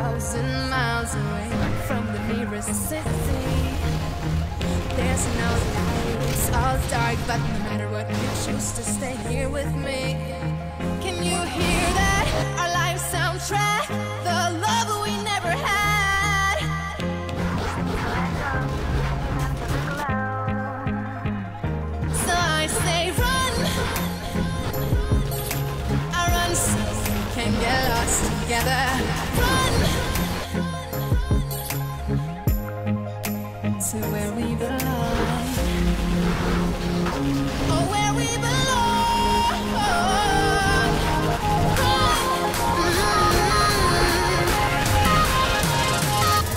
1,000 miles away from the nearest city. There's no light, it's all dark, but no matter what, you choose to stay here with me. Can you hear that? Our life soundtrack, the love we never had. So I say run, I run so we can get lost together. Run to where we belong. Oh, where we belong. To where we belong.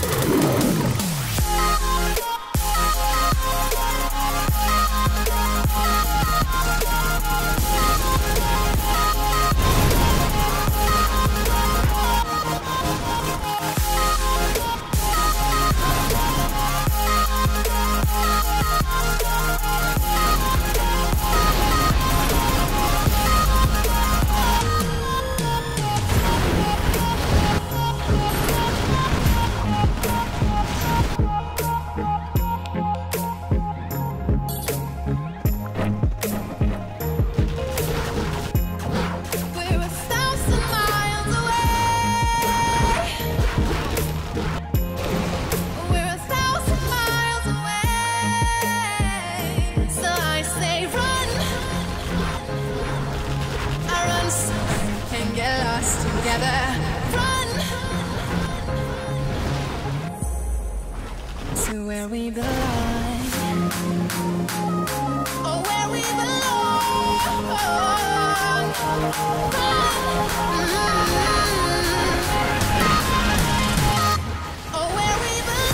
Oh, where we belong.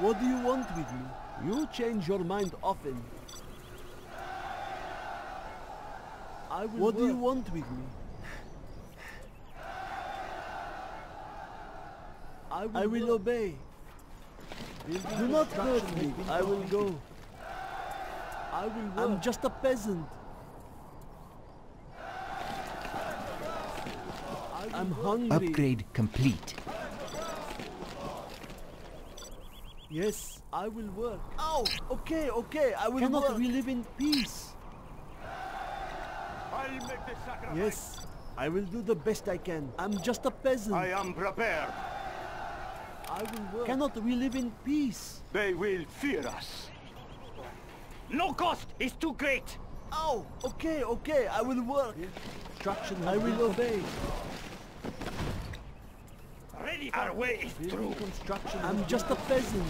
What do you want with me? You change your mind often. What do you want with me? I will obey. Do not hurt me. I will go. I'm just a peasant. I'm hungry. Upgrade complete. Yes, I will work. Oh, okay, I will work. Cannot we live in peace? I'll make the sacrifice. Yes, I will do the best I can. I'm just a peasant. I am prepared. I will work. Cannot we live in peace? They will fear us. No cost is too great. Oh, okay, I will work. Instruction, I will obey. Our way is through. I'm just a peasant.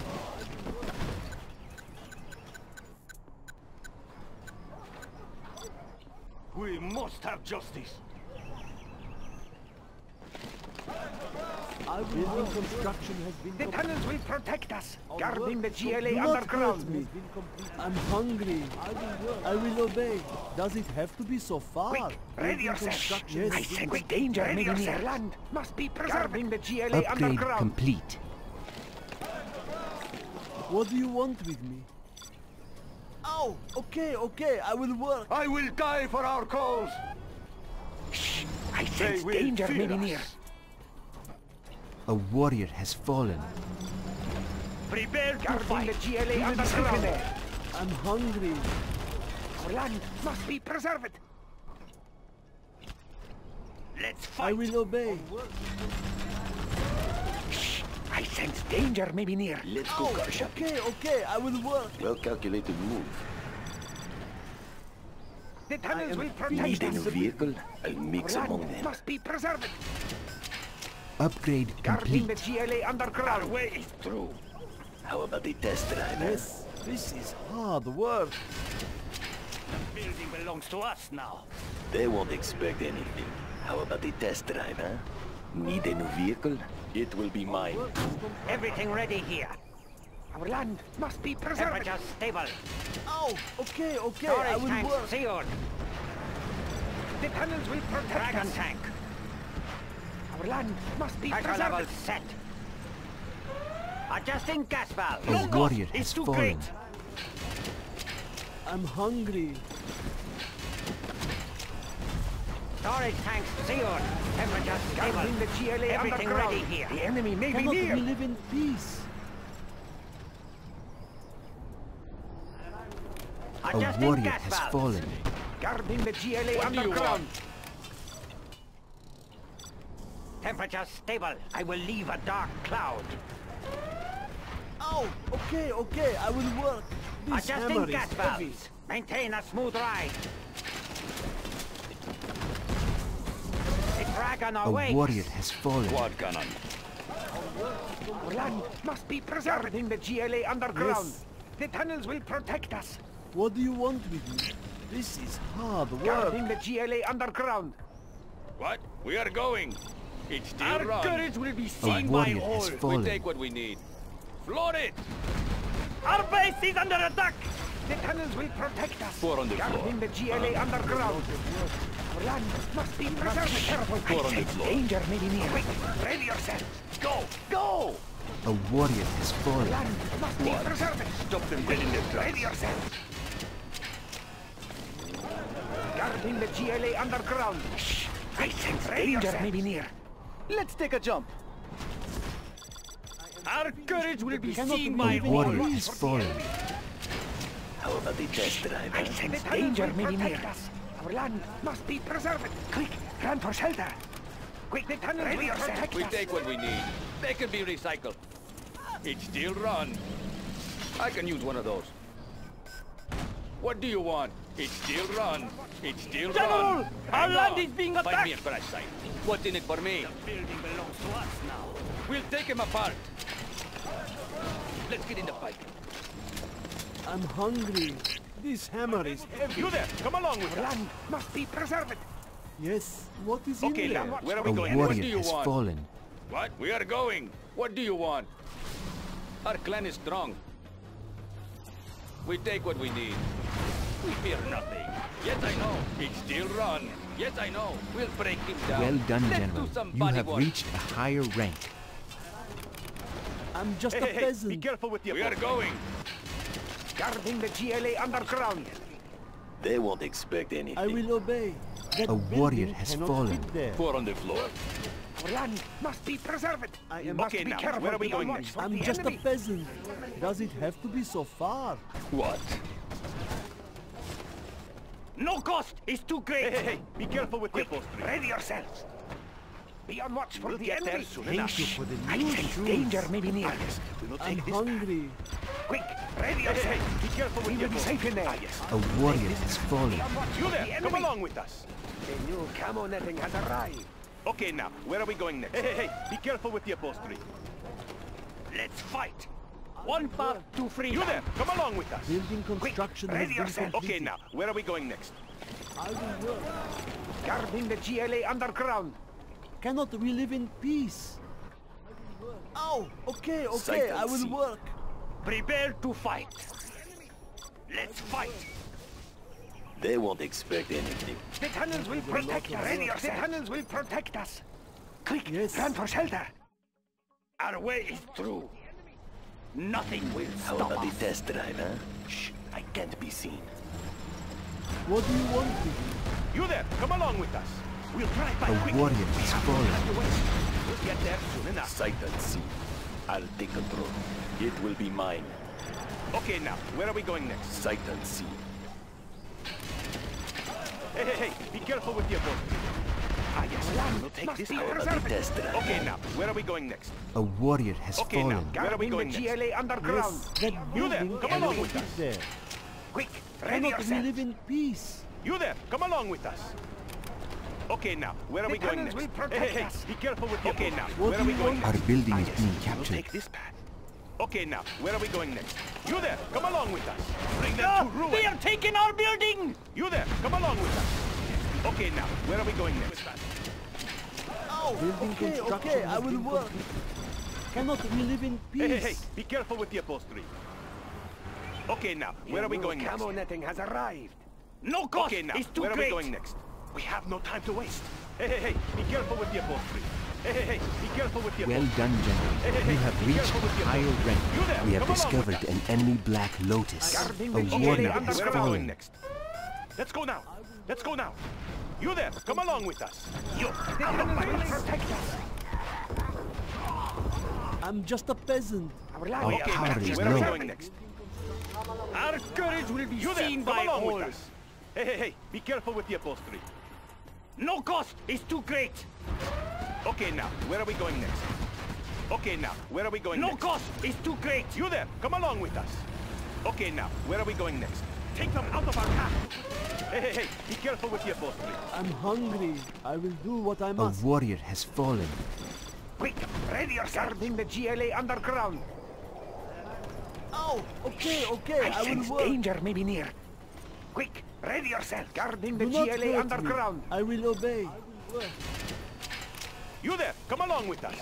We must have justice. Building construction has been completed. The tunnels will protect us, guarding the GLA underground. I'm hungry. I will obey. Does it have to be so far? Quick, ready yourself. Yes. I sense quick danger. Ready yourself. Land must be preserved. Guarding the GLA underground. Complete. What do you want with me? Oh, okay. I will work. I will die for our cause. Shh. I sense danger, Mimir. A warrior has fallen. Prepare to fight. I'm hungry. Our land must be preserved. Let's fight. I will obey. I sense danger maybe near. Let's go. Okay, I will work. Well calculated move. The tunnels will protect us. Need a new vehicle? I'll mix among them. Must be preserved. Upgrade complete. Guarding the GLA underground. Our way is through. How about the test drive? Yes, this is hard work. The building belongs to us now. They won't expect anything. How about the test drive, huh? Need a new vehicle? It will be mine. Everything ready here. Our land must be preserved. Temperature stable. Oh, okay. Storage I will tanks work. Sealed. The panels will protect Dragon us. Tank. Our land must be preserved. Level set. Adjusting gas valve. The warrior is too great. I'm hungry. Storage tanks sealed. Temperature stable. The GLA everything ready here. The enemy may be near. We live in peace. A warrior has fallen. Guarding the GLA underground. Temperature stable. I will leave a dark cloud. Oh, okay. I will work. This adjusting gas valves. Maintain a smooth ride. A warrior has fallen. Quad cannon. Our land must be preserved in the GLA underground. Yes. The tunnels will protect us. What do you want with me? This is hard work. Guarding the GLA underground. What? We are going. It's still our wrong. Courage will be seen by all. We take what we need. Floor it. Our base is under attack. The tunnels will protect us. Four on the guarding floor. The GLA underground. Our land must be preserved. Careful. I sense danger may be near. Quick, ready yourself. Go. A warrior has fallen. Land must be preserved. Stop them dead in their tracks. Ready yourself. Guarding the GLA underground. Shh. I sense danger may be near. Let's take a jump. Our courage will be seen by all. A warrior has fallen. How about the test drive? I sense danger may be near. Our land must be preserved. Quick, run for shelter. Quick, the tunnel will protect us. We take what we need. They can be recycled. It's still run. I can use one of those. What do you want? It's still run. General, our land is being attacked. Find me a crash site. What's in it for me? The building belongs to us now. We'll take him apart. Let's get in the fight. I'm hungry. This hammer is heavy. You there, come along with us. Land must be preserved. Yes, what is in there? Where are we going? What do you want? Fallen. What? We are going. What do you want? Our clan is strong. We take what we need. We fear nothing. Yes, I know. It's still run. Yes, I know. We'll break him down. Well done, General. You have reached a higher rank. I'm just a peasant. Be careful with your opponent. We are going. Guarding the GLA underground. They won't expect anything. I will obey. A warrior has fallen. Four on the floor. Our land must be preserved. I am okay now. Where are we going next? I'm just a peasant. Does it have to be so far? What? No cost is too great. Hey, be careful with your upholstery. Ready yourselves. Be on watch for the enemy. Thank you for the news. I sense danger may be near. I'm hungry. Quick, ready yourself. Be careful with your will be safe in there. A warrior is falling. You there, come along with us. A new camo netting has arrived. Okay now, where are we going next? Hey, be careful with the upholstery. Let's fight. One path to freedom. You there, come along with us. Building construction. Quick, ready yourself. Okay now, where are we going next? I will work. Guarding the GLA underground. Cannot we live in peace? Oh, okay, I will work. Prepare to fight. Let's fight. They won't expect anything. The tunnels will protect us. The tunnels will protect us. Quick, run for shelter. Our way is through. Nothing will stop us. How about the test drive, huh? Shh, I can't be seen. What do you want to do? You there, come along with us. We'll drive by quickly. A warrior is falling. We'll get there soon enough. Sight and see. I'll take control. It will be mine. Okay now, where are we going next? Sight and see. Hey, be careful with your boat. I am We'll take this out of the test drive. Okay, now, where are we going next? A warrior has fallen. Okay, now, where are we going next? GLA underground. Yes, you there, come along with us. Quick, ready yourself. We live in peace. You there, come along with us. Okay, now, where are we going next? Hey, be careful with you. Okay, now, where are we going next? Our building is being captured. We'll take this path. Okay, now, where are we going next? You there, come along with us. Bring them to ruin. They are taking our building. You there, come along with us. Okay, now, where are we going next? Okay, I will work. Cannot we live in peace? Hey, be careful with the upholstery. Okay, now, where are we going next? Camo netting has arrived. No cost, okay, now, it's too great. Where are we going next? We have no time to waste. Hey, be careful with the upholstery. Hey, be careful with the upholstery. Well done, General. We have reached higher rank. We have discovered an enemy Black Lotus. A warrior has fallen. Next? Let's go now. Let's go now. You there, come along with us. You, protect us. I'm just a peasant. Our power is low. Where are we going next? Our courage will be seen by all. Hey, be careful with the upholstery. No cost is too great. Okay, now, where are we going next? Okay, now, where are we going next? No cost is too great. You there, come along with us. Okay, now, where are we going next? Take them out of our path. Hey, be careful with your upholstery. I'm hungry. I will do what I must. A warrior has fallen. Quick, ready yourself. Guarding the GLA underground. Oh, okay, I will work. Danger may be near. Quick, ready yourself. Guarding the GLA underground. I will obey. You there, come along with us.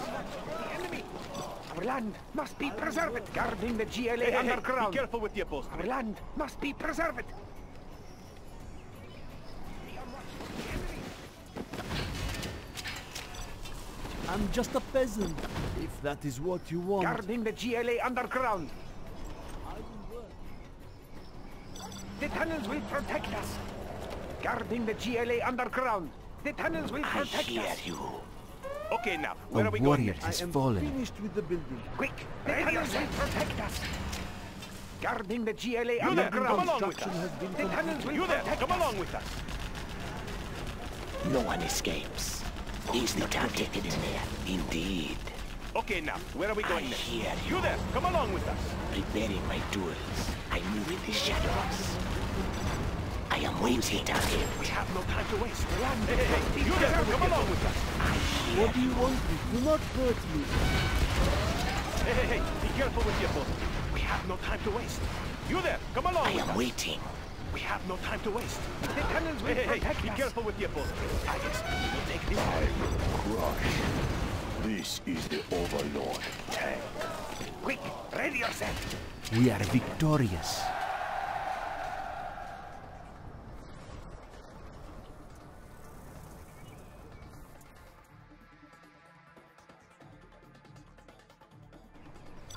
Our land must be preserved. Guarding the GLA underground. Be careful with the upholstery. Our land must be preserved. I'm just a peasant, if that is what you want. Guarding the GLA underground. The tunnels will protect us. Guarding the GLA underground. The tunnels will protect us. I hear you. Okay, now, where are we going? The warrior has fallen. I am finished with the building. Quick, the tunnels will protect us. Guarding the GLA underground. Come along with us. The tunnels will protect us. Come along with us. No one escapes. Easily targeted in there. Indeed. Okay, now, where are we going next? Hear you. You there, come along with us. Preparing my tools. I move in the shadows. I am waiting. We have no time to waste. Hey, you there, come along with us. I hear. What do you want? Do not hurt me. Hey, be careful with your boat. We have no time to waste. You there, come along with us. I am waiting. We have no time to waste. The tunnels will protect us. Be careful with your boat. I guess we'll take this. I will crush. This is the Overlord tank. Quick, ready yourself. We are victorious.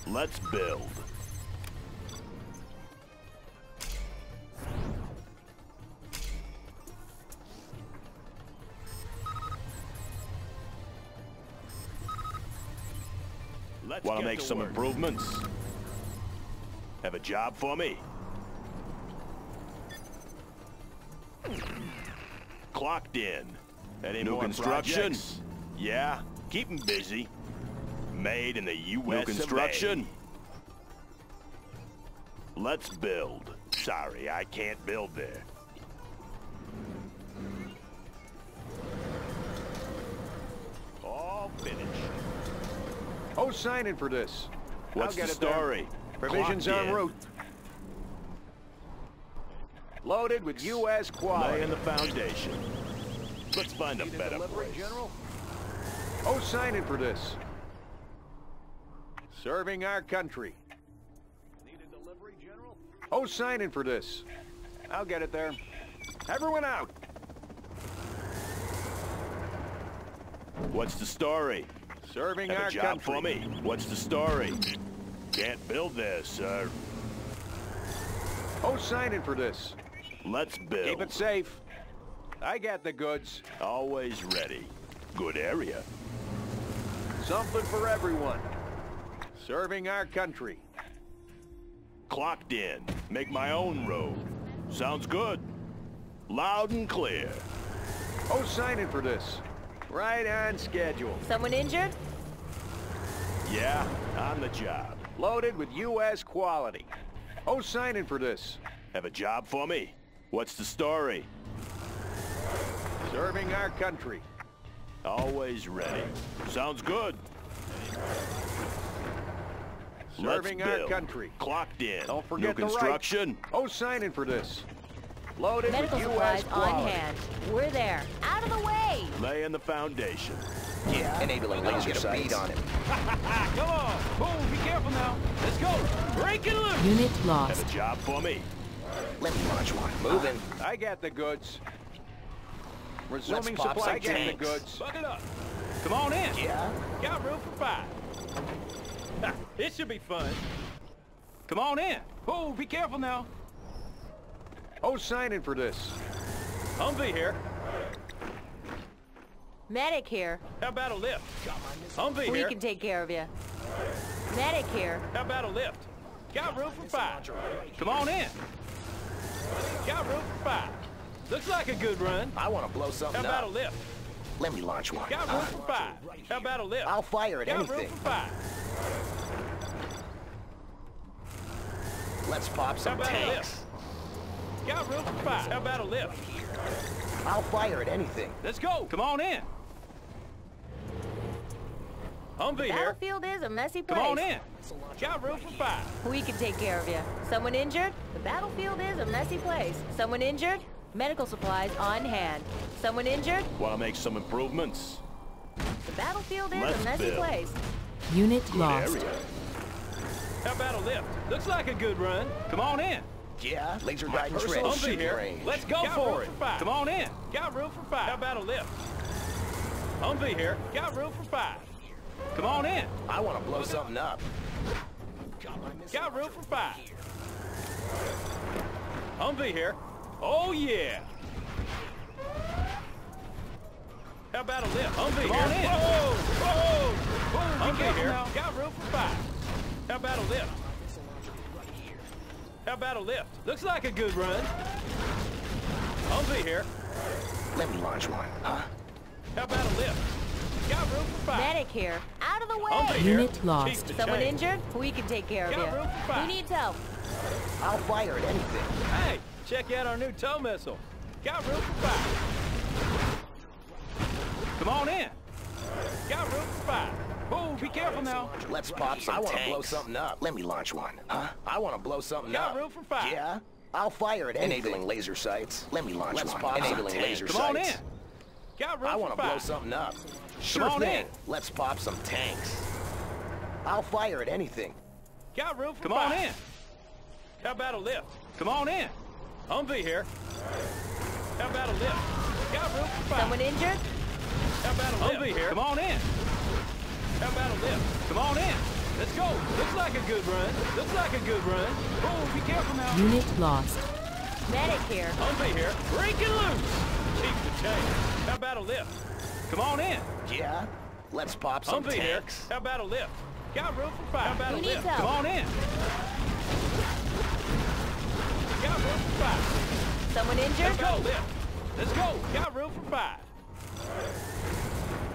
Let's build. Want to make some improvements? Have a job for me? Clocked in. Any new construction? Yeah, keep them busy. Made in the U.S. New construction. Let's build. Sorry, I can't build there. All finished. Oh, sign in for this. What's the story? Provisions en route. Loaded with U.S. quad. Laying the foundation. Let's find a better place. Oh, sign in for this. Serving our country. Need a delivery, General? Oh, sign in for this. I'll get it there. Everyone out. What's the story? Serving our job for me. What's the story? Can't build this, sir. Oh, sign in for this. Let's build. Keep it safe. I got the goods. Always ready. Good area. Something for everyone. Serving our country. Clocked in. Make my own road. Sounds good. Loud and clear. Oh, sign in for this. Right on schedule. Someone injured? Yeah, on the job. Loaded with U.S. quality. Oh, signing for this. Have a job for me? What's the story? Serving our country. Always ready. Sounds good. Serving our country. Clocked in. Don't forget the construction. Oh, signing for this. Loaded with U.S. quality. On hand. We're there. Out of the way. Laying the foundation. Yeah. Enabling laser sights. Get a bead on him. Come on. Boom. Be careful now. Let's go. Break it loose. Unit lost. Have a job for me. Let me launch one. Moving. I got the goods. Resuming supply. I got the goods. Buck it up. Come on in. Yeah. Got room for 5. This should be fun. Come on in. Oh, be careful now. Oh, signing for this. Humvee here. Medic here. How about a lift? Humvee here. We can take care of you. Medic here. How about a lift? Got room for 5. Come on in. Got room for 5. Looks like a good run. I want to blow something up. How about a lift? Let me launch one. Got room for 5. How about a lift? I'll fire at anything. Got room for 5. Let's pop some tanks. Got room for 5. How about a lift? I'll fire at anything. Let's go. Come on in. Humvee here. Battlefield is a messy place. Come on in. Got room for 5. We can take care of you. Someone injured? The battlefield is a messy place. Someone injured? Medical supplies on hand. Someone injured? Want to make some improvements? The battlefield is a messy place. Unit lost. How about a lift? Looks like a good run. Come on in. Yeah, laser guidance range. Let's go for it. Come on in. Got room for 5. How about a lift? Humvee here. Got room for 5. Come on in. I want to blow something up. Got room for 5. Humvee here. Oh yeah. How about a lift? Humvee here. Whoa! Humvee here. Got room for 5. How about a lift? How about a lift? Looks like a good run. Humvee here. Let me launch one, huh? How about a lift? Got room for 5. Medic here. Out of the way. Unit lost. Someone injured? We can take care of you. Got room for 5. Who needs help? I'll fire at anything. Hey, check out our new tow missile. Got room for 5. Come on in. Got room for 5. Oh, be careful now. Let's pop some tanks. I want to blow something up. Let me launch one. Huh? I want to blow something up. Got room for 5. Yeah? I'll fire at anything. Enabling laser sights. Let me launch one. Enabling laser sights. Come on in. Got room for 5. I want to blow something up. Sure thing. Let's pop some tanks. I'll fire at anything. Got room for 5. Come on in. How about a lift? Come on in. Humvee here. How about a lift? Got room for 5. Someone injured? How about a lift? Humvee here. Come on in. How about a lift? Come on in. Let's go. Looks like a good run. Looks like a good run. Oh, be careful now. Unit lost. Medic here. Humvee here. Break it loose. Keep the chain. How about a lift? Come on in. Yeah. Let's pop some tanks. Humvee here. How about a lift? Got room for 5. How about a lift? Come on in. Got room for 5. Someone injured? Let's go. Lift. Let's go. Got room for 5.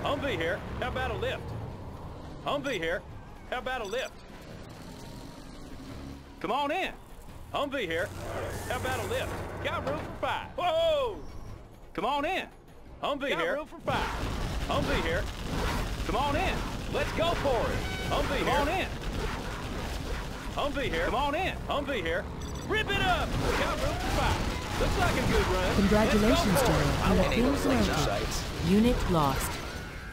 Humvee here. How about a lift? Humvee here. How about a lift? Come on in. Humvee here. How about a lift? Got room for 5. Whoa! Come on in. Humvee here. Got room for 5. Humvee here. Come on in. Let's go for it. Humvee here. Come on in. Humvee here. Come on in. Humvee here. Rip it up. Got room for 5. Looks like a good run. Congratulations, General. Unit lost.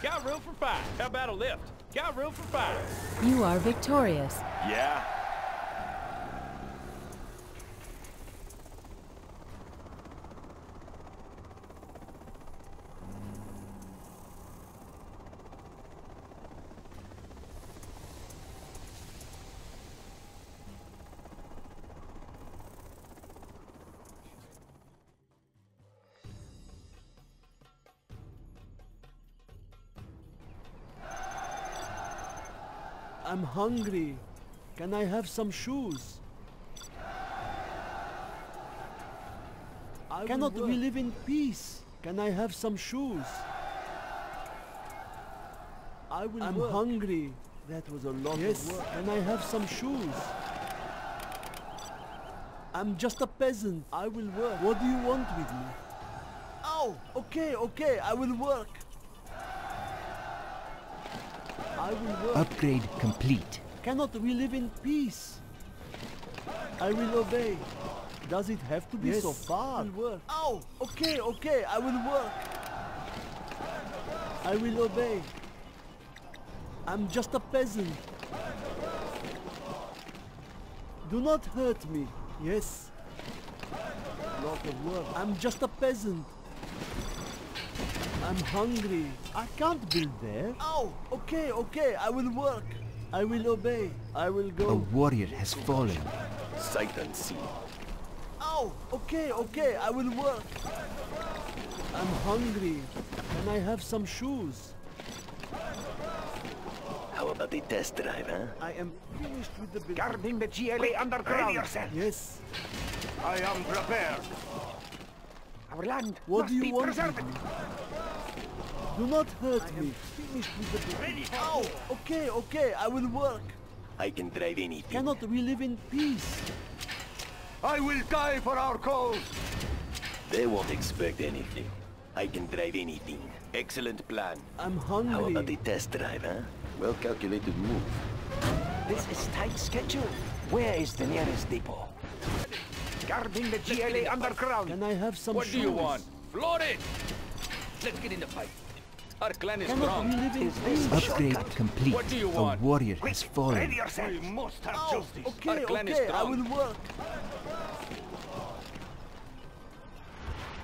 Got room for 5. How about a lift? Got room for 5. You are victorious. Yeah. I'm hungry. Can I have some shoes? Cannot we live in peace? Can I have some shoes? I'm hungry. That was a lot of work. And I have some shoes. I'm just a peasant. I will work. What do you want with me? Oh, okay, I will work. Upgrade complete. Cannot we live in peace? I will obey. Does it have to be so far? I will work. Oh, okay, I will work. I will obey. I'm just a peasant. Do not hurt me. Yes. Lot of work. I'm just a peasant. I'm hungry. I can't build there. Oh, okay, I will work. I will obey. I will go. A warrior has fallen. Sight unseen. Oh, okay, I will work. I'm hungry. Can I have some shoes? How about the test drive, huh? I am finished with the building. Guarding the GLA underground. Yes. I am prepared. Our land must be preserved. Do not hurt me. Finished with the ready. Oh, okay, I will work. I can drive anything. Cannot we live in peace? I will die for our cause. They won't expect anything. I can drive anything. Excellent plan. I'm hungry. How about the test drive, huh? Well calculated move. This is tight schedule. Where is the nearest depot? Guarding the GLA underground. Can I have some shoes? What do you want? Floor it! Let's get in the fight. Our clan is strong. Upgrade complete. What do you want? A warrior has fallen. We must have justice. Our clan is strong. I will work.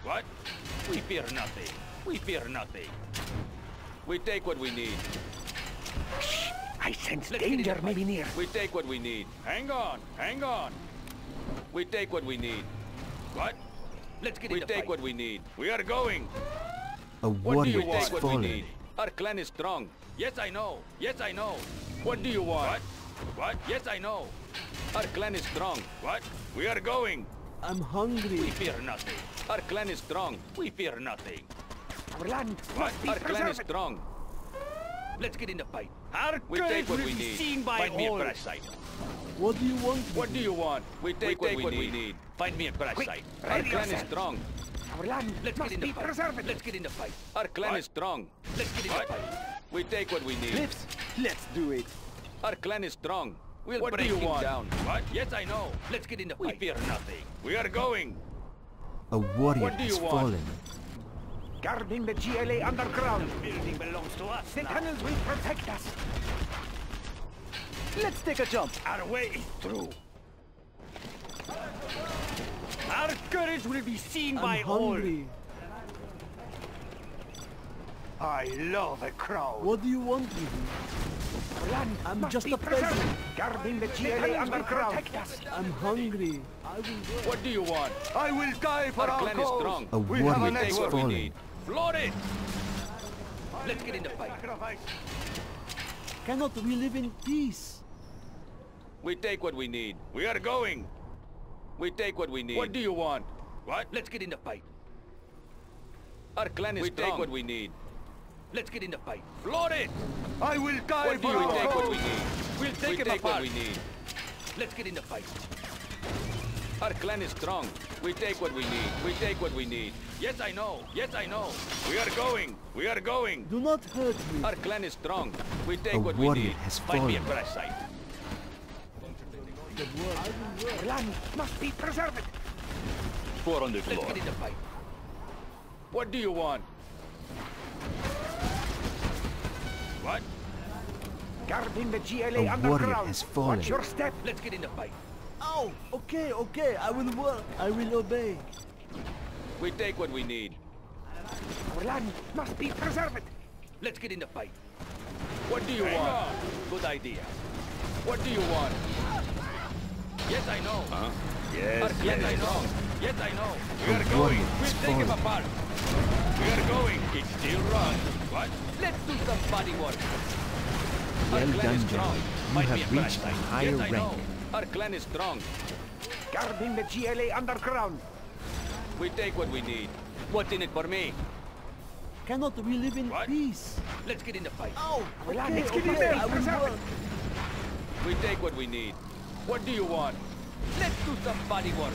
What? We fear nothing. We take what we need. Shh! I sense danger maybe near. We take what we need. Hang on. We take what we need. What? Let's get in the fight. We take what we need. We are going. A warrior has fallen. Our clan is strong. Yes, I know. What do you want? What? Yes, I know. Our clan is strong. What? We are going. I'm hungry. We fear nothing. Our clan is strong. We fear nothing. Our land. What? Our clan is strong. Let's get in the fight. We take what we need. Find me a fresh sight. What do you want? What do you want? We take what we need. Find me a fresh sight. Our clan is strong. Our land must be preserved. Let's get in the fight. Our clan is strong. Let's get in the fight. We take what we need. Let's do it. Our clan is strong. We'll break him down. What? Yes, I know. Let's get in the fight. We fear nothing. We are going. A warrior has fallen. Guarding the GLA underground. The building belongs to us. The tunnels will protect us. Let's take a jump. Our way is through. Our courage will be seen by all. I love a crowd. What do you want with me? I'm just a peasant. Guarding the GLA underground. I'm hungry. What do you want? I will die for our clan is strong. We have an ace what we need. Floor it! Let's get in the fight. Cannot we live in peace? We take what we need. We are going. We take what we need. What do you want? What? Let's get in the fight. Our clan is strong. We take what we need. Let's get in the fight. Floor it! I will die for our cause. We take what we need. We'll take what we need. Let's get in the fight. Our clan is strong. We take what we need. Yes, I know. We are going. Do not hurt me. Our clan is strong. We take what we need. Fight me a fresh sight. Our land must be preserved. Four on the floor. Let's get in the fight. What do you want? What? Guarding the GLA underground. Has fallen. Watch your step. Let's get in the fight. Oh, okay. I will work. I will obey. We take what we need. Our land must be preserved. Let's get in the fight. What do you want? Good idea. What do you want? Yes, I know. Huh? Yes, I know. Yes, I know. We are going. We'll take him apart. We are going. It's still run. What? Let's do some body work. Well done, General. You have reached a higher rank. Our clan is strong. Guarding the GLA underground. We take what we need. What's in it for me? Cannot we live in peace? Let's get in the fight. Oh, relax. Okay, let's get in there. We take what we need. What do you want? Let's do some body work.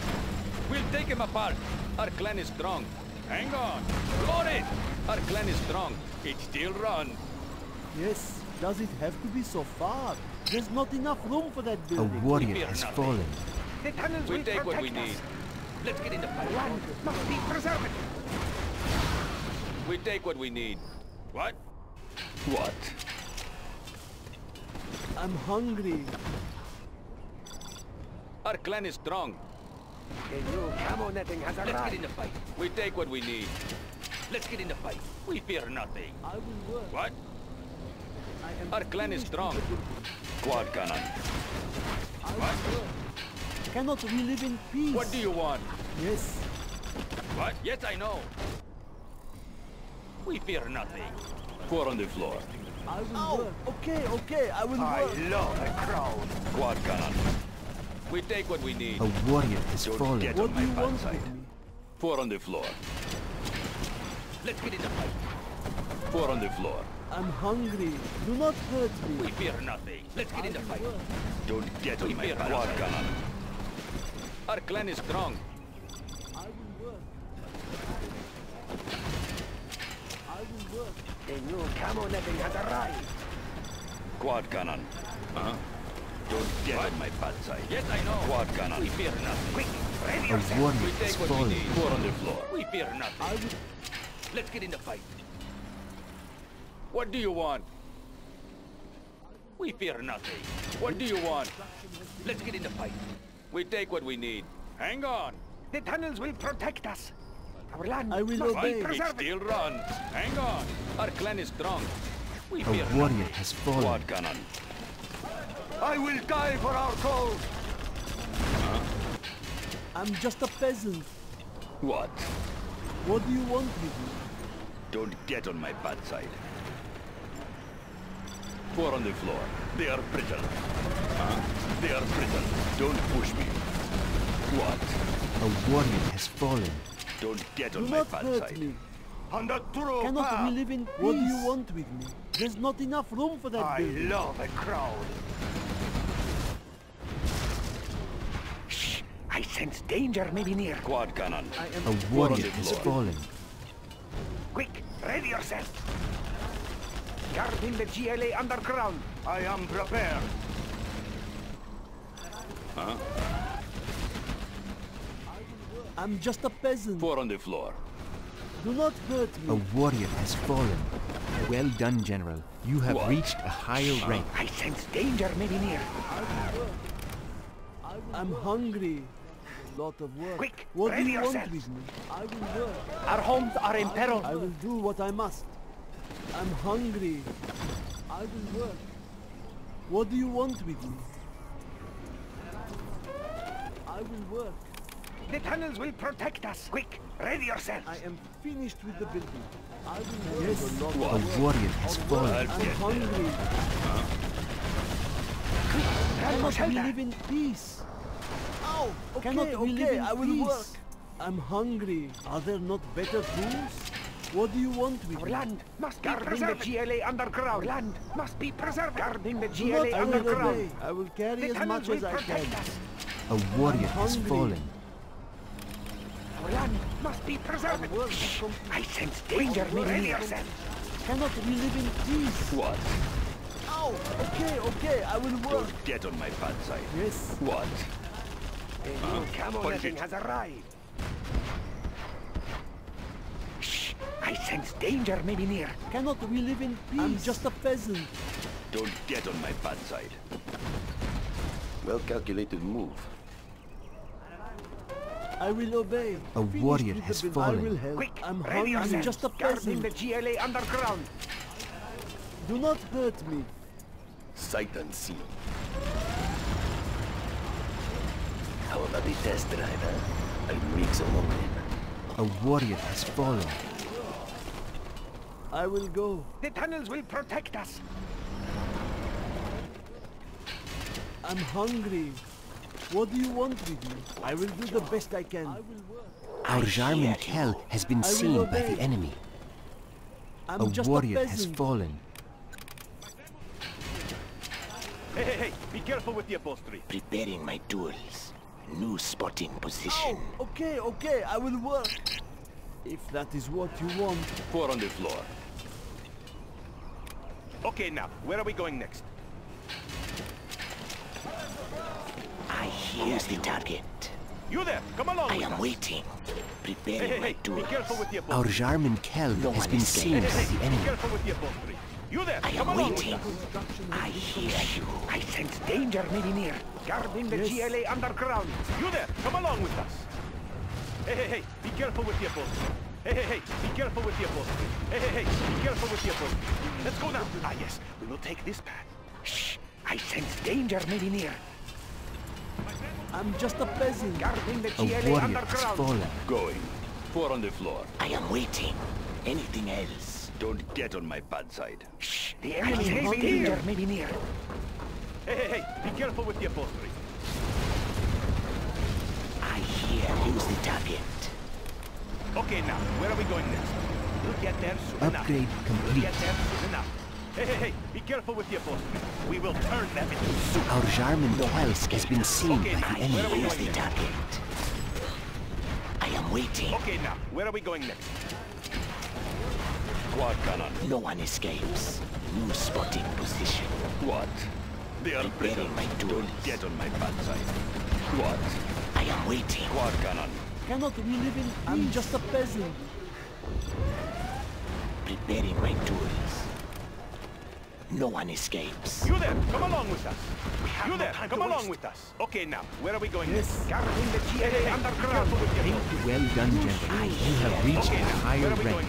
We'll take him apart. Our clan is strong. Hang on. Load it. Our clan is strong. It still runs. Yes. Does it have to be so far? There's not enough room for that building. A warrior has fallen. The tunnels will take what we need. Let's get in the fight. Land must be preserved. We take what we need. What? What? I'm hungry. Our clan is strong. The new camo netting has arrived. Let's get in the fight. We take what we need. Let's get in the fight. We fear nothing. I will work. What? Our clan is strong. Quad cannon. What? Cannot we live in peace? What do you want? Yes. What? Yes, I know. We fear nothing. Four on the floor. I will work. Okay, okay, I will work. I love a crowd. Quad cannon. We take what we need. A warrior is falling. Get on my backside. Four on the floor. Let's get in the fight. Four on the floor. I'm hungry. Do not hurt me. We fear nothing. Let's get in the fight. Don't get on my quad cannon. Our clan is strong. I will work. I will work. The new camo netting has arrived. Quad cannon. Huh? Don't get on my bad side. Yes, I know. Quad cannon. We fear nothing. Quick, ready yourself. We take what we need. Four on the floor. We fear nothing. Let's get in the fight. What do you want? We fear nothing. What do you want? Let's get in the fight. We take what we need. Hang on. The tunnels will protect us. Our land must be preserved. It still runs. Hang on. Our clan is strong. We fear nothing. A warrior has fallen. Quad cannon. I will die for our cause. Huh? I'm just a peasant. What? What do you want me to do? Don't get on my bad side. Four on the floor. They are brittle. Huh? They are brittle. Don't push me. What? A warrior has fallen. Don't get on my bad side. On the true path. We live in peace? What do you want with me? There's not enough room for that building. I love a crowd. Shh! I sense danger may be near. Quad cannon. A warrior has fallen. Quick! Ready yourself! Guarding the GLA underground. I am prepared. Huh? I'm just a peasant. Four on the floor. Do not hurt me. A warrior has fallen. Well done, General. You have reached a higher rank. I sense danger may be near. I'm hungry. Lot of work. Quick, what do you want with me? I will work. Our homes are in peril. I will do what I must. I'm hungry. I will work. What do you want with me? I will work. The tunnels will protect us. Quick, ready yourself. I am finished with the building. I will work. Yes. A warrior has fallen. I'm hungry. Cannot we live in peace? Oh, okay, I will work. I'm hungry. Are there not better foods? What do you want with me? Land must be preserved. The GLA underground. Land must be preserved. Guarding the GLA underground. I will carry as much as I can. A warrior has fallen. Our land must be preserved. I sense danger. Ready yourself. Cannot we live in peace? What? Oh, okay, okay. I will work. Don't get on my bad side. Yes. What? A new camo netting has arrived. I sense danger may be near. Cannot we live in peace? I'm just a peasant. Don't get on my bad side. Well calculated move. I will obey. A warrior has fallen. I will help. Quick, I'm hungry. I'm just a peasant. Guarding the GLA underground. Do not hurt me. Sight unseen. How about the test driver? I'll make some of him. A warrior has fallen. I will go. The tunnels will protect us. I'm hungry. What do you want with me? I will do the best I can. Our Jarman Kell has been seen by the enemy. I'm just a warrior has fallen. Hey, hey, hey! Be careful with the upholstery. Preparing my tools. New spotting position. Oh, okay, okay, I will work. If that is what you want. Pour on the floor. Okay, now, where are we going next? I hear the target. You there, come along. I am waiting. Preparing my tools. Be careful with the upholstery. Our Jarman Kelb has been seen by the enemy. Be careful with the upholstery. You there, come along. Waiting. I hear you. I sense danger maybe near. Guarding the GLA underground. You there, come along with us. Hey, hey, hey, be careful with the upholstery. Hey, hey, hey, be careful with the upholstery. Hey, hey, hey, be careful with the upholstery. Let's go now. Ah, yes, we will take this path. Shh, I sense danger maybe near. I'm just a peasant guarding the GLA underground. Going. Pour on the floor. I am waiting. Anything else? Don't get on my bad side. Shh. The enemy may be near. Hey, hey, hey! Be careful with the upholstery. I hear who's the target. Okay, now where are we going next? We'll get there soon enough. Upgrade complete. We'll get there soon enough. Hey, hey, hey! Be careful with the upholstery. We will turn them into soup. Our Jarman Twelsk has been seen by the enemy. Where is the target? I am waiting. Okay, now where are we going next? Quad cannon. No one escapes. New spotting position. What? They are preparing my tools. Don't get on my bad side. What? I am waiting. Quad cannon. Cannot we live in peace? I'm just a peasant. Preparing my tools. No one escapes. You there, come along with us. You there, come along with us. Okay, now, where are we going? Yes. Guarding the GLA underground. Well done, gentlemen. You have reached a higher rank.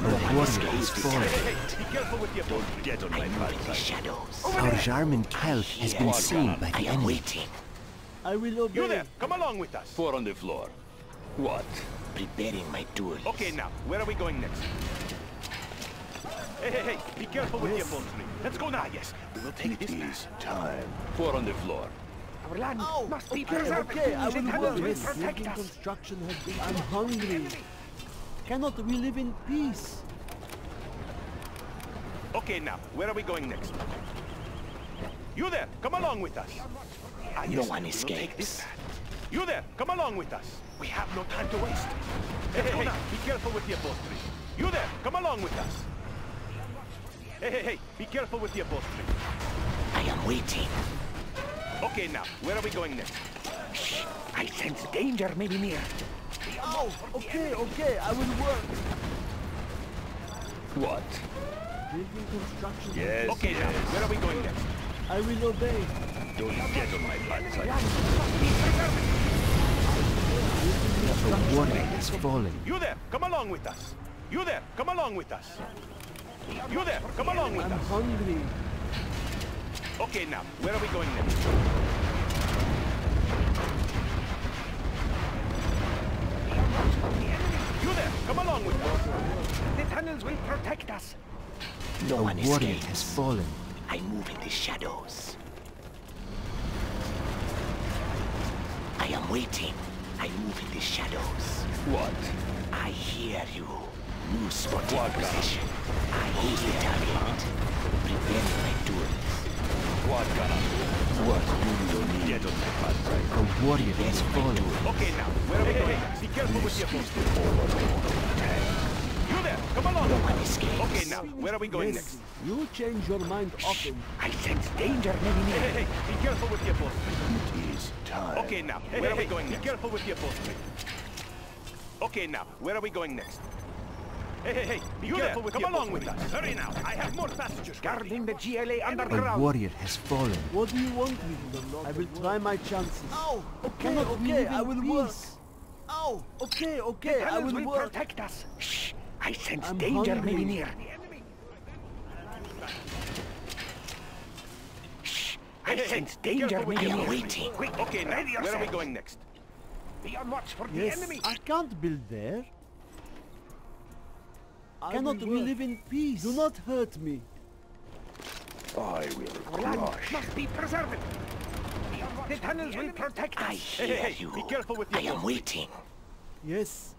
The warrior is fallen. Be careful with your boat. Get on my bad side. Our Jarman Kelb has been seen by the enemy. I am waiting. I will obey. You there, come along with us. Four on the floor. What? Preparing my tools. Okay, now, where are we going next? Hey, hey, hey, be careful with the upholstery. Let's go now, yes. We will take this path. Time. Pour on the floor. Our land must be preserved. Okay, I will work. Yes, construction has been... I'm hungry. Cannot we live in peace? Okay, now, where are we going next? You there, come along with us. No one escapes. You there, come along with us. We have no time to waste. Hey, hey, hey, be careful with the upholstery. You there, come along with us. Hey, hey, hey, be careful with the upholstery. I am waiting. Okay, now, where are we going next? Shh, I sense danger maybe near. Oh, okay, okay, I will work. What? Building construction. Yes, okay, yes. Now, where are we going next? I will obey. Don't get on my bad side. The warrior has fallen. You there, come along with us. You there, come along with us. You there, come along with us. I'm hungry. Okay, now, where are we going next? You there, come along with us. The tunnels will protect us. No one has fallen. I move in the shadows. I am waiting. I move in the shadows. What? I hear you. New spotting position. I use the target. Prepare my duels. What do you need? Get on my bad side. A warrior is falling. Okay, now, where are we going? Be careful with your posture. You there, come along. No one escapes. Okay, now, where are we going next? You change your mind often. I sense danger maybe near. Hey, hey, hey, be careful with your posture. It is time. Okay, now, where are we going next? Be careful with your posture. Okay, now, where are we going next? Hey, hey, hey, be careful with you. Come along with us. Hurry now. I have more passengers. Guarding the GLA underground. A warrior has fallen. What do you want with them? I will try my chances. Oh, okay, okay, I will work. Oh, okay, okay, I will work. Protect us. Shh, I sense danger maybe near. Shh, I sense danger maybe near. I am waiting. Okay, now, where are we going next? Be on watch for the enemy. I can't build there. Cannot we live in peace? Do not hurt me. I will crush. Must be preserved. The tunnels will protect us. I hear you. Be careful with your. I am waiting. Yes.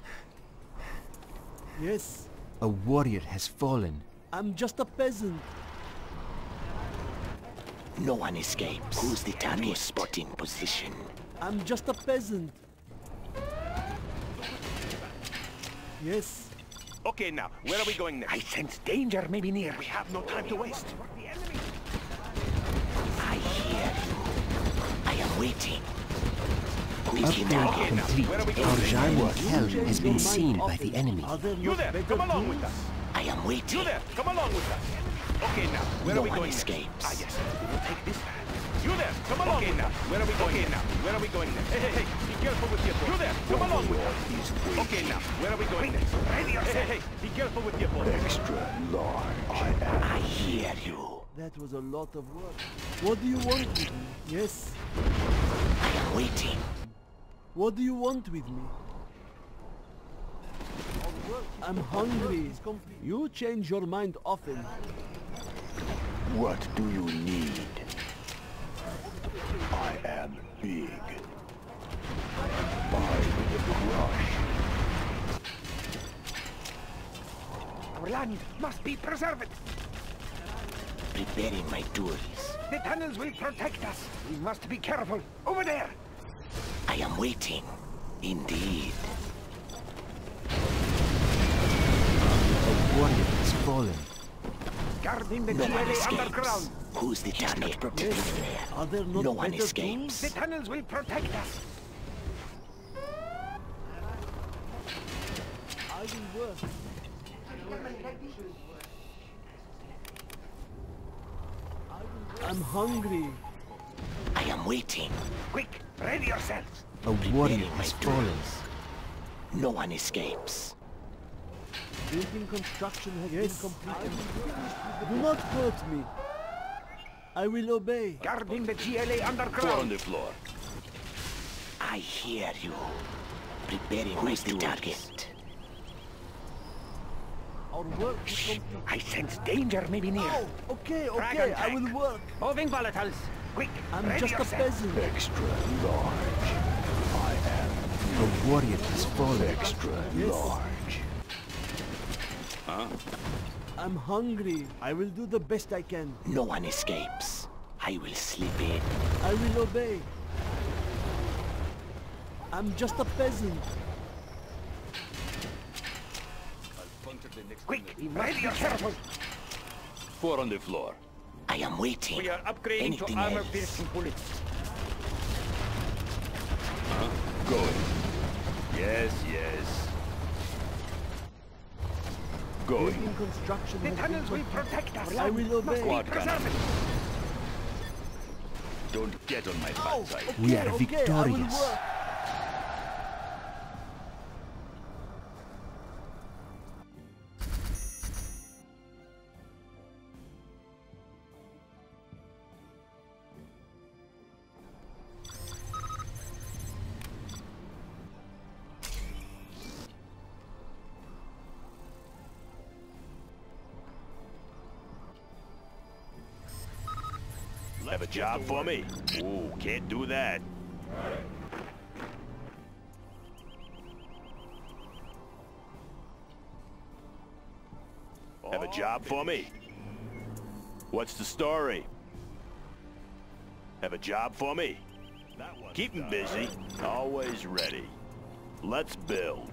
Yes. A warrior has fallen. I'm just a peasant. No one escapes. Who's the target? Spot in position. I'm just a peasant. Yes. Okay, now, where are we going next? I sense danger may be near. We have no time to waste. I hear you. I am waiting. Upgrade complete. Our Jawa hell has been seen by the enemy. You there, come along with us. I am waiting. You there, come along with us. Okay, now, where are we going next? Ah, yes, we will take this path. You there, come along with us. Where are we going now? Where are we going next? Hey, hey, hey, be careful with your boat. You there, come along with us. Okay, now, where are we going next? Hey, hey, hey, be careful with your boat. Extra large. I hear you. That was a lot of work. What do you want with me? Yes. I am waiting. What do you want with me? I'm hungry. You change your mind often. What do you need? I am big. By the brush. Our land must be preserved. Preparing my tools. The tunnels will protect us. We must be careful. Over there. I am waiting. Indeed. A warrior has fallen. Guarding the tunnel underground. Who's the target? No one escapes. The tunnels will protect us. I will work. I'm hungry. I am waiting. Quick, ready yourselves. A warrior has fallen. No one escapes. Building construction has been completed. Do not hurt me. I will obey. Guarding the GLA underground. On the floor. I hear you. Preparing my target. Our work is complete. I sense danger may be near. Oh, okay, okay, I will work. Moving volatiles. Quick, I'm just a peasant. Extra large. I am. A warrior has fallen. Extra large. Huh? I'm hungry. I will do the best I can. No one escapes. I will sleep in. I will obey. I'm just a peasant. Quick, ready yourself. 4 on the floor. I am waiting. We are upgrading to armor piercing bullets. Huh? Going. Yes, yes. Going. Construction. The tunnels will protect us. I will obey. Don't get on my backside. Okay, we are victorious. Have a job for me? Ooh, can't do that. Have a job for me? What's the story? Have a job for me? Keep them busy, always ready. Let's build.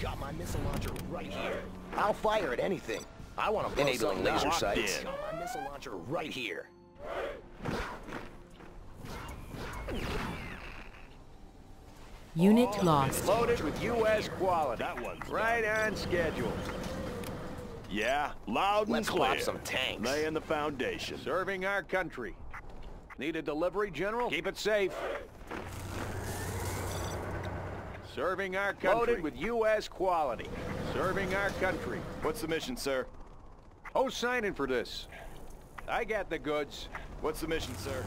Got my missile launcher right here. I'll fire at anything. I want to enabling laser sights. Got my missile launcher right here. Unit lost. Loaded with U.S. quality. That one's right on schedule. Yeah, loud and clear. Let's some tanks. Laying the foundation. Serving our country. Need a delivery, General? Keep it safe. Serving our country. Loaded with U.S. quality. Serving our country. What's the mission, sir? Who's signing for this? I got the goods. What's the mission, sir?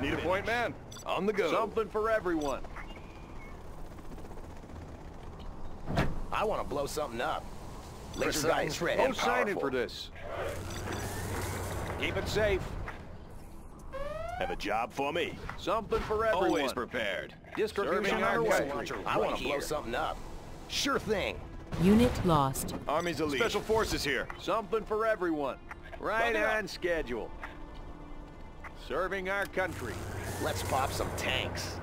Need a point man. On the go. Something for everyone. I want to blow something up. Laser guidance red and powerful. Who's signing for this? Keep it safe. Have a job for me. Something for everyone. Always prepared. Distribution underway. I want to blow something up. Sure thing. Unit lost. Army's elite. Special forces here. Something for everyone. Right on schedule. Serving our country. Let's pop some tanks.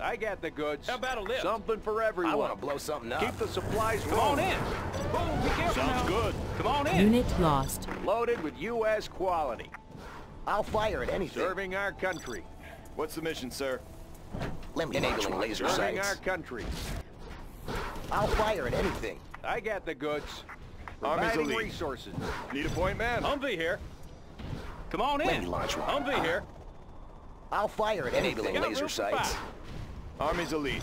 I got the goods. How about a lift? Something for everyone. I want to blow something up. Keep the supplies rolling. Come on in. Boom, be careful now. Sounds good. Come on in. Unit lost. Loaded with U.S. quality. I'll fire at anything. Serving our country. What's the mission, sir? Enabling laser sights. Serving our country. I'll fire at anything. I got the goods. Providing resources. Need a point man. Humvee here. Come on in. Let me launch one. Humvee here. I'll fire at anything. Enabling laser sights. Army's elite.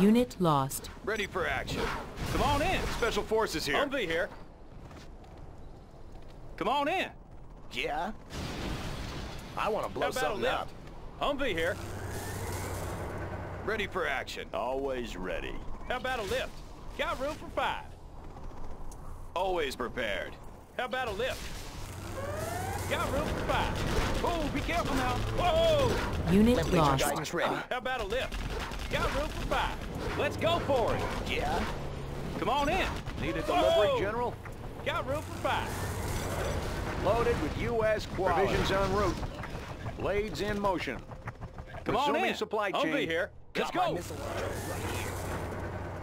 Unit lost. Ready for action. Come on in. Special forces here. Humvee here. Come on in. Yeah. I want to blow something up. Humvee here. Ready for action. Always ready. How about a lift? Got room for 5. Always prepared. How about a lift? Got room for 5. Oh, be careful now. Whoa! Unit lost. Guidance ready. How about a lift? Got room for 5. Let's go for it. Yeah. Come on in. Need a delivery, General? Got room for 5. Loaded with U.S. quality. Provisions en route. Blades in motion. Come on in. Supply chain. Humvee here. Let's go.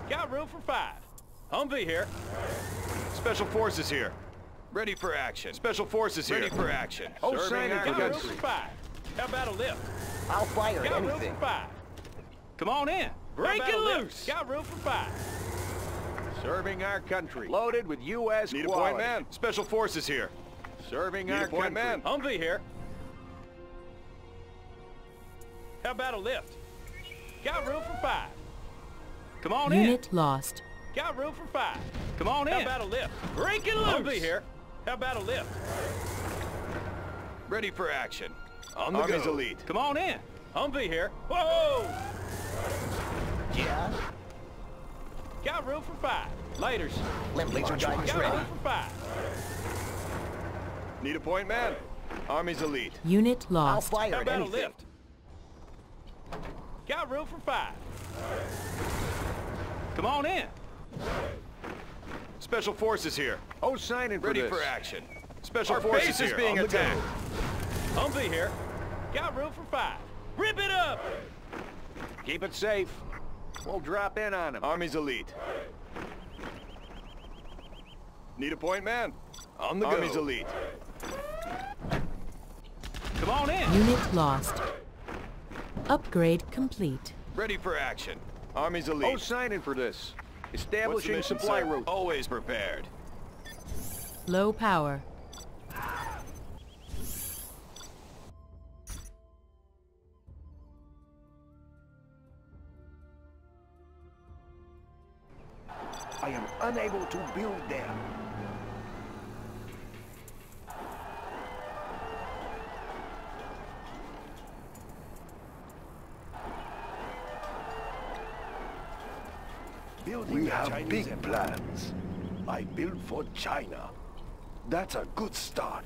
Got room for 5. Humvee here. Special forces here. Ready for action. Special forces here. Ready for action. Oh, got room for 5. How about a lift? I'll fire at anything. Got room for 5. Come on in. Break it loose. Got room for 5. Serving our country. Loaded with U.S. quality. Need a point man. Special forces here. Serving our country. Need a point man. Humvee here. How about a lift? Got room for 5. Come on in. Unit lost. Got room for 5. Come on in. How about a lift? Break it loose. Humvee here. How about a lift? Ready for action. On the go. Army's elite. Come on in. Humvee here. Whoa! Yeah. Got room for 5. Lighters. Laser guidance ready. Got room for 5. Need a point man. Army's elite. Unit lost. I'll fire. How about a lift? Got room for 5. Come on in. Special forces here. Oh, signing for this. Ready for action. Special forces here. Our base is being attacked. Humvee here. Got room for 5. Rip it up. Keep it safe. We'll drop in on him. Army's elite. Need a point man. On the go. Army's elite. Come on in. Unit lost. Upgrade complete. Ready for action. Army's elite. Oh, signing for this. Establishing supply route. Always prepared. Low power. I am unable to build them. We have big plans. I build for China. That's a good start.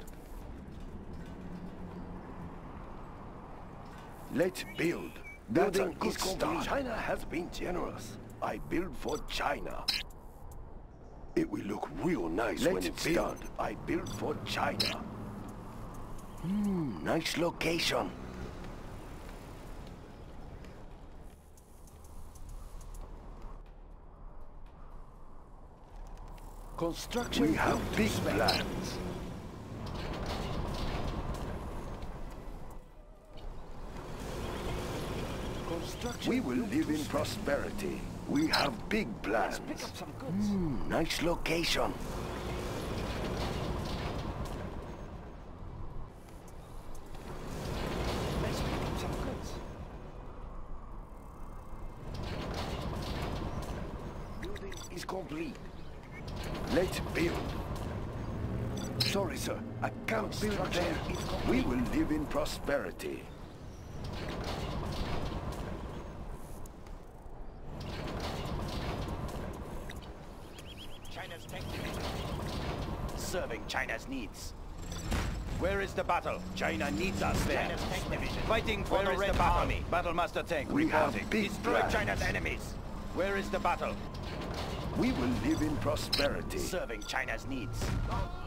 Let's build. That's a good start. China has been generous. I build for China. It will look real nice when it's done. I build for China. Nice location. Construction. We have big plans. We will live in prosperity. We have big plans. Let's pick up some goods. Nice location. Let's pick up some goods. Building is complete. Let's build. Sorry, sir. I can't build there. We will live in prosperity. China's tech division. Serving China's needs. Where is the battle? China needs us there. China's tech division. Fighting for the Red Army. Battlemaster tank. We have big plans. Destroy China's enemies. Where is the battle? We will live in prosperity. Serving China's needs.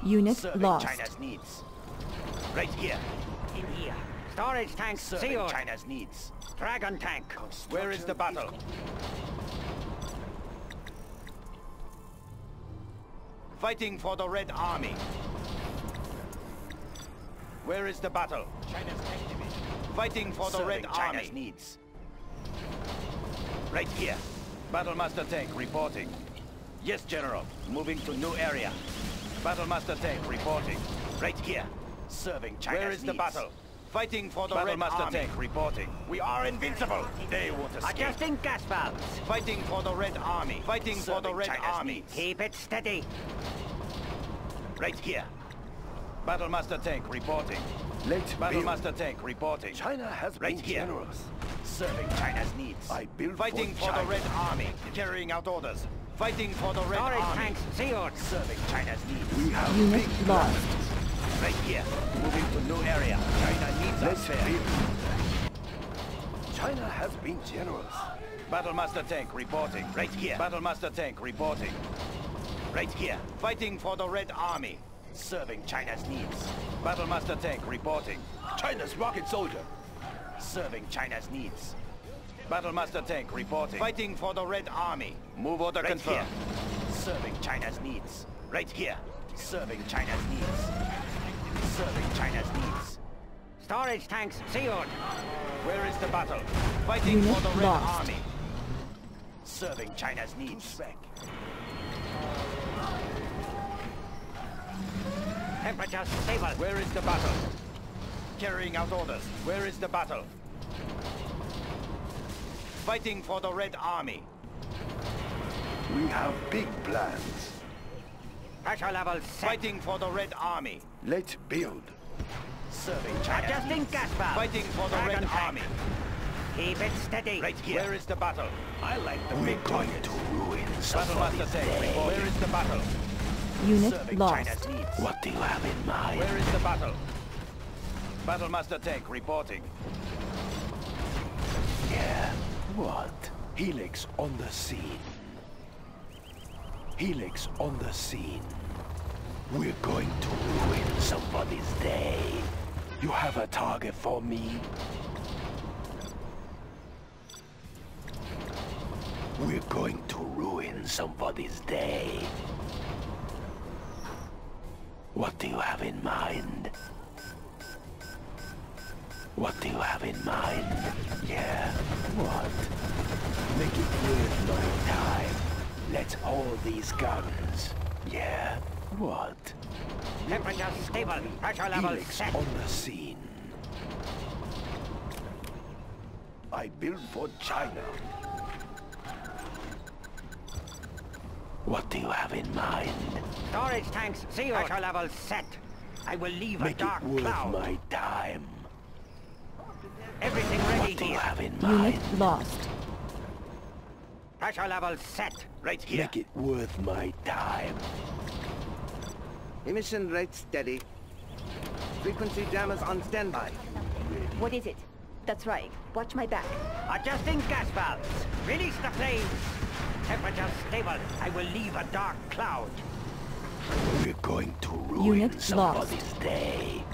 Unit serving lost. China's needs. Right here. In here. Storage tank serving sealed. China's needs. Dragon tank. Where is the battle? Fighting for the Red Army. Where is the battle? China's tank division. Fighting for serving the Red Army. China's needs. Right here. Battlemaster tank reporting. Yes, General. Moving to new area. Battlemaster tank reporting. Right here. Serving China's needs. Where is the battle? Fighting for the Battlemaster tank reporting. We are invincible. They won't escape. Adjusting gas valves. Fighting for the Red Army. Fighting for the Red Army. Keep it steady. Right here. Battlemaster tank reporting. Let's Battlemaster tank reporting. China has right been here. Generous. Serving China's needs. I build fighting for the Red Army. Carrying out orders. Fighting for the Red Army. Tanks serving China's needs. We have unit lost. Right here. Moving to new area. China needs us here. China has been generous. Battlemaster tank reporting. Right here. Battlemaster tank reporting. Right here. Fighting for the Red Army. Serving China's needs. Battlemaster tank reporting. China's rocket soldier. Serving China's needs. Battlemaster tank reporting. Fighting for the Red Army. Move order right confirmed. Here. Serving China's needs. Right here. Serving China's needs. Serving China's needs. Storage tanks sealed. Where is the battle? Fighting for the Red Army. Serving China's needs. Temperature stable. Where is the battle? Carrying out orders. Where is the battle? Fighting for the Red Army. We have big plans. Pressure levels set. Fighting for the Red Army. Let's build. Serving China. Adjusting gas valve. Fighting for the Red Army. Keep it steady. Right here. Where is the battle? I like the big going to ruin somebody's day. Where is the battle? Unit serving lost. China's needs. What do you have in mind? Where is the battle? Battlemaster tank reporting. Yeah, what? Helix on the scene. Helix on the scene. We're going to ruin somebody's day. You have a target for me? We're going to ruin somebody's day. What do you have in mind? What do you have in mind? Yeah, what? Make it worth my time. Let's hold these guns. Yeah, what? Temperature stable. Pressure level set. On the scene. I build for China. What do you have in mind? Storage tanks zero. Pressure level set. I will leave a dark cloud. Make it worth my time. Everything ready here. Unit lost. Pressure level set. Right here. Make it worth my time. Emission rate steady. Frequency jammers on standby. What is it? That's right. Watch my back. Adjusting gas valves. Release the flames. Temperature stable. I will leave a dark cloud. We're going to ruin somebody's day.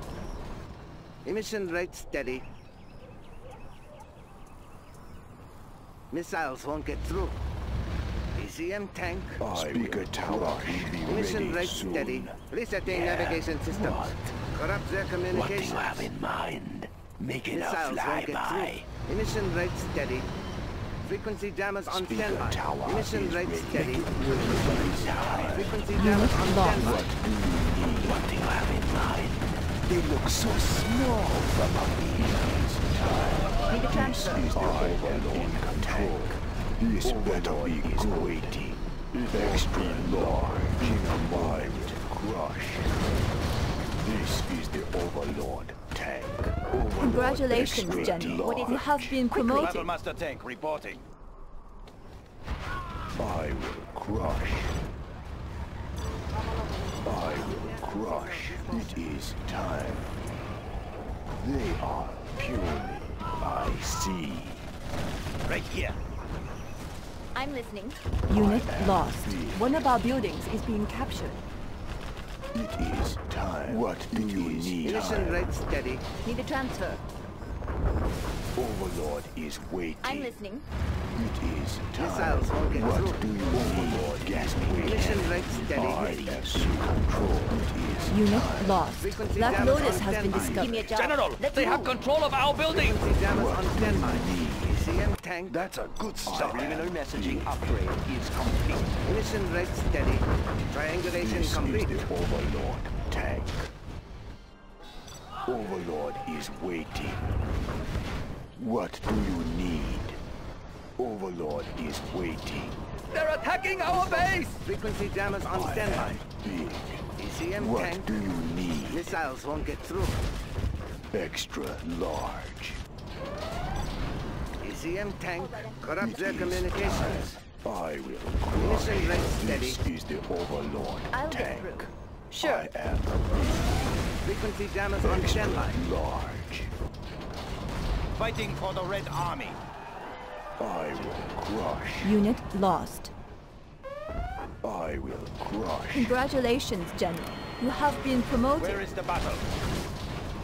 Emission rate steady. Missiles won't get through. ECM tank. Speaker tower. Mission rate steady. Resetting navigation systems. What? Corrupt their communications. What do you have in mind? Make it missiles a flyby. Emission rate steady. Frequency jammers on standby. Emission rate steady. Frequency jammers on standby. What do you have in mind? They look so small from up here. Need a transfer. This is the overlord control. This better be greedy. Extra large in a mild crush. This is the overlord tank. Overlord. Congratulations, General. What you have been promoted. Battlemaster tank reporting. I will crush. I will crush. It is time. They are purely. I see. Right here. I'm listening. Unit lost. One of our buildings is being captured. It is time. What do you need? Mission rate steady. Need a transfer. Overlord is waiting. I'm listening. It is time. What do you Overlord need? Gas Mission rate steady. Control. It is Unit time. Lost. Frequency Black Lotus has been discovered. Give me a General, they have control of our building. What do you need? CM tank. That's a good start. Subliminal messaging upgrade is complete. Mission rate steady. Triangulation this complete. Is the Overlord tank. Overlord is waiting. What do you need? Overlord is waiting. They're attacking our base! Frequency jammers on standby. ECM what tank. What do you need? Missiles won't get through. Extra large. CM tank, corrupt their communications. I will cross. This is the Overlord tank. Sure. Frequency jammers on standby. Large. Fighting for the Red Army. I will crush. Unit lost. I will crush. Congratulations, General. You have been promoted. Where is the battle?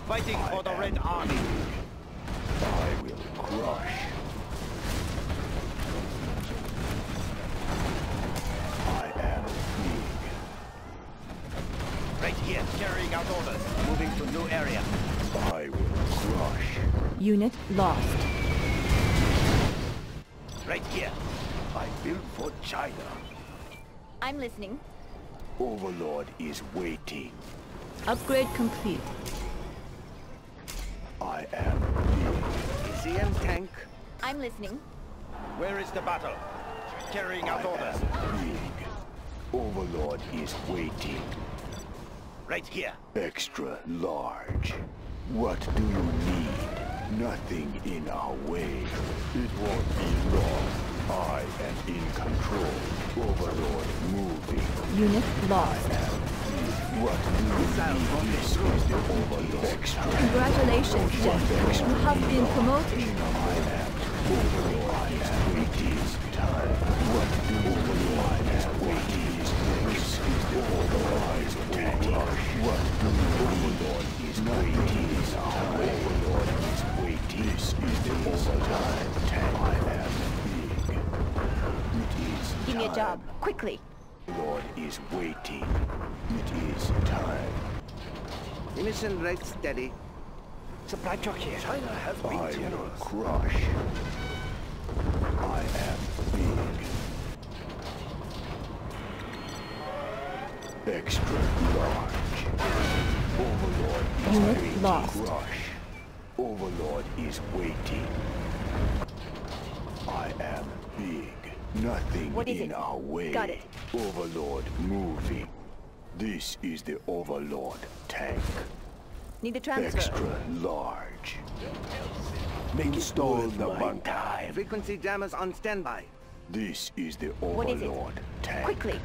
Fighting for the Red Army. I will crush. Right here, carrying out orders. Moving to new area. I will crush. Unit lost. Right here. I build for China. I'm listening. Overlord is waiting. Upgrade complete. I am here. ECM tank. I'm listening. Where is the battle? Carrying out orders. Overlord is waiting. Right here. Extra large. What do you need? Nothing in our way. It won't be long. I am in control. Overlord moving. Unit lost. What do you need? This is the Overlord. Extra. Congratulations, Jeff. You have been promoted. I am. Overlord is waiting. Time. What do Overlord is waiting? This is the Overlord is waiting. What do you need? Overlord is waiting. Overlord is waiting. This is the overtime. I am big. It is time. Give me a job, quickly. Overlord is waiting. It is time. Mission rate steady. Supply truck here. China has been generous. I will crush. I am big. Extra large. Overlord is waiting. Crush. Overlord is waiting. I am big. Nothing in our way. Got it. Overlord moving. This is the Overlord tank. Need a transfer. Extra large. Install the bunker. Frequency jammers on standby. This is the Overlord tank. Quickly.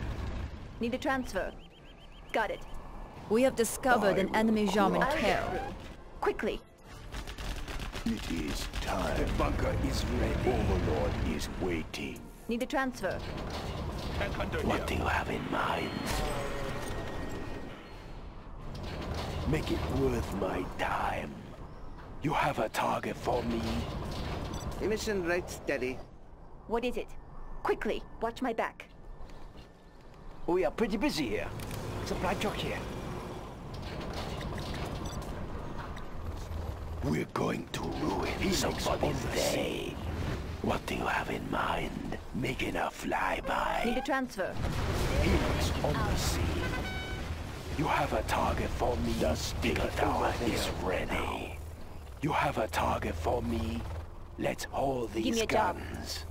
Need a transfer. Got it. We have discovered an enemy Jarman. Quickly. It is time. The bunker is ready. Overlord is waiting. Need a transfer. What do you have in mind? Make it worth my time. You have a target for me. Emission rate steady. What is it? Quickly. Watch my back. We are pretty busy here. Supply truck here. We're going to ruin somebody's day. What do you have in mind? Making a flyby. Need a transfer. Helix on the sea. You have a target for me. The speaker tower is ready. You have a target for me. Let's hold these guns.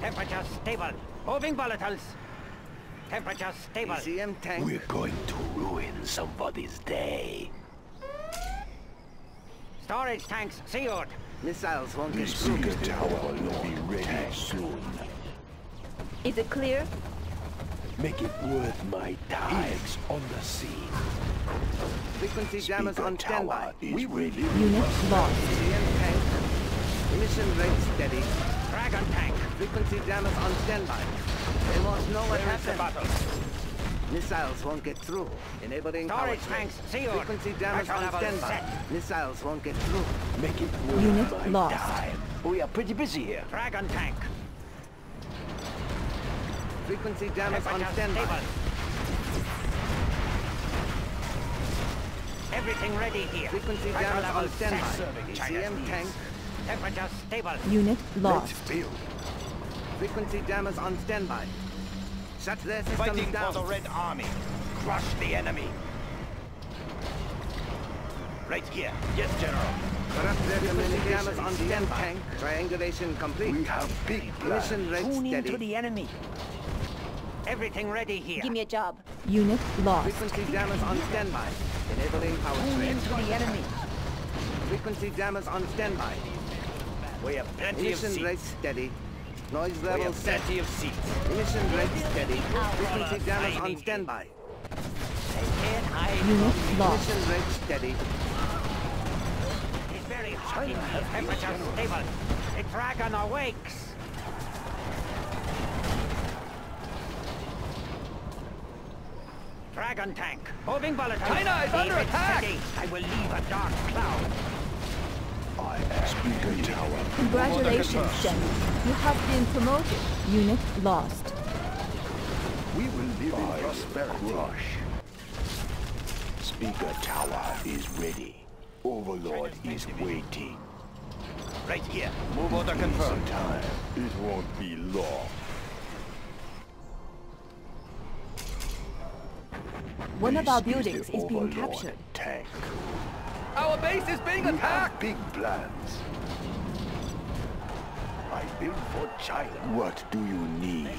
Temperature stable. Moving volatiles. Temperature stable. ECM tank. We're going to ruin somebody's day. Storage tanks secured. Missiles won't get through. The tower will be ready soon. Is it clear? Make it worth my time. On the sea. Frequency jammers on standby. We ready. Unit lost. ECM tank. Mission rate steady. Dragon tank. Frequency jammers on standby. They won't know what happened. Missiles won't get through. Enabling power tanks. Frequency jammers on standby. Missiles won't get through. Make it move. Unit lost. Die. We are pretty busy here. Dragon tank. Frequency jammers on standby. Everything ready here. Frequency jammers on standby. ECM tank. Temperature stable. Unit lost. Frequency jammers on standby. Shut their systems fighting down. Fighting for the Red Army. Crush the enemy. Right here. Yes, General. Corrupt their frequency jammers on standby. Tank. Triangulation complete. We have big plans. Mission rate steady. Tune into the enemy. Everything ready here. Give me a job. Unit lost. Frequency jammers on standby. Enabling power train. Tune into the enemy. Frequency jammers on standby. We have plenty of seats. Mission rate steady. Noise level set. Plenty of seats. Mission rate steady. Frequency jammers on standby. Unit lost. Mission rate steady. It's very hot. Temperature stable. The dragon awakes. Dragon tank. Moving bullet. China is under attack. Steady. I will leave a dark cloud. Speaking tower. Congratulations, General. You have been promoted. Unit lost. We will live in prosperity. Rush. Speaker tower is ready. Overlord is waiting. Right here. Move order confirmed. Time. It won't be long. One of our buildings is being captured. Tank. Our base is being attacked! Big plans. I build for China. What do you need?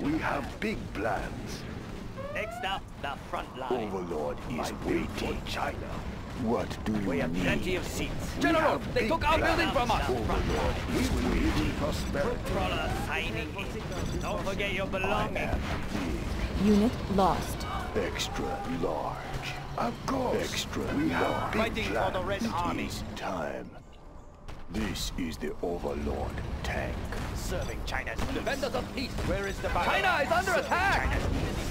We have big plans. Next up, the front line. Overlord is waiting for China. What do you need? We have plenty of seats. General, they took our building from us. Overlord is waiting for prosperity. Don't forget your belongings. Unit lost. Extra large. Of course. Extra we have large. Fighting for the Red Army. Time. This is the Overlord tank. Serving China's needs. Defenders of peace. Where is the battle? China is under attack.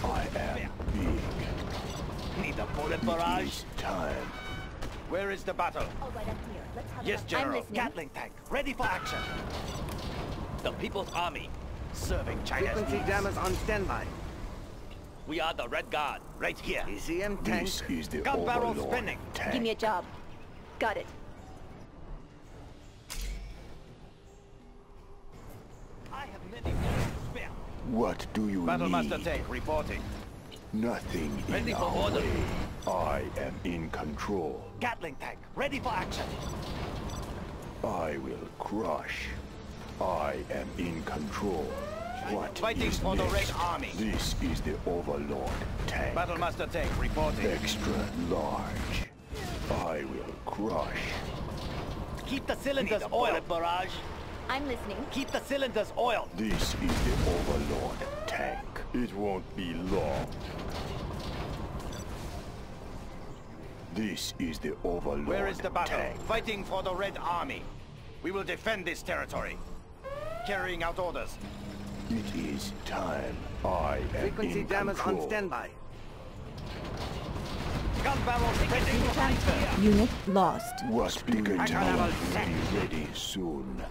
I am big. Need a bullet barrage. Time. Where is the battle? Oh, right up here. Let's have yes, General. Gatling tank. Ready for action. The People's Army. Serving China's frequency needs. Jammers on standby. We are the Red Guard, right here. ECM tank. This is the gun barrel spinning. Tank. Give me a job. Got it. I have many minutes to spare. What do you need? Battlemaster tank reporting. Nothing ready in for our order. Way. I am in control. Gatling tank, ready for action. I will crush. I am in control. What fighting is for next? The Red Army. This is the Overlord tank. Battlemaster tank reporting. Extra large. I will crush. Keep the cylinders oiled, barrage. I'm listening. Keep the cylinders oiled. This is the Overlord tank. It won't be long. This is the Overlord tank. Where is the battle? Tank. Fighting for the Red Army. We will defend this territory. Carrying out orders. It is time. I am frequency jammers on standby. Gun barrel spinning. Unit lost. What speaker tower will be ready soon.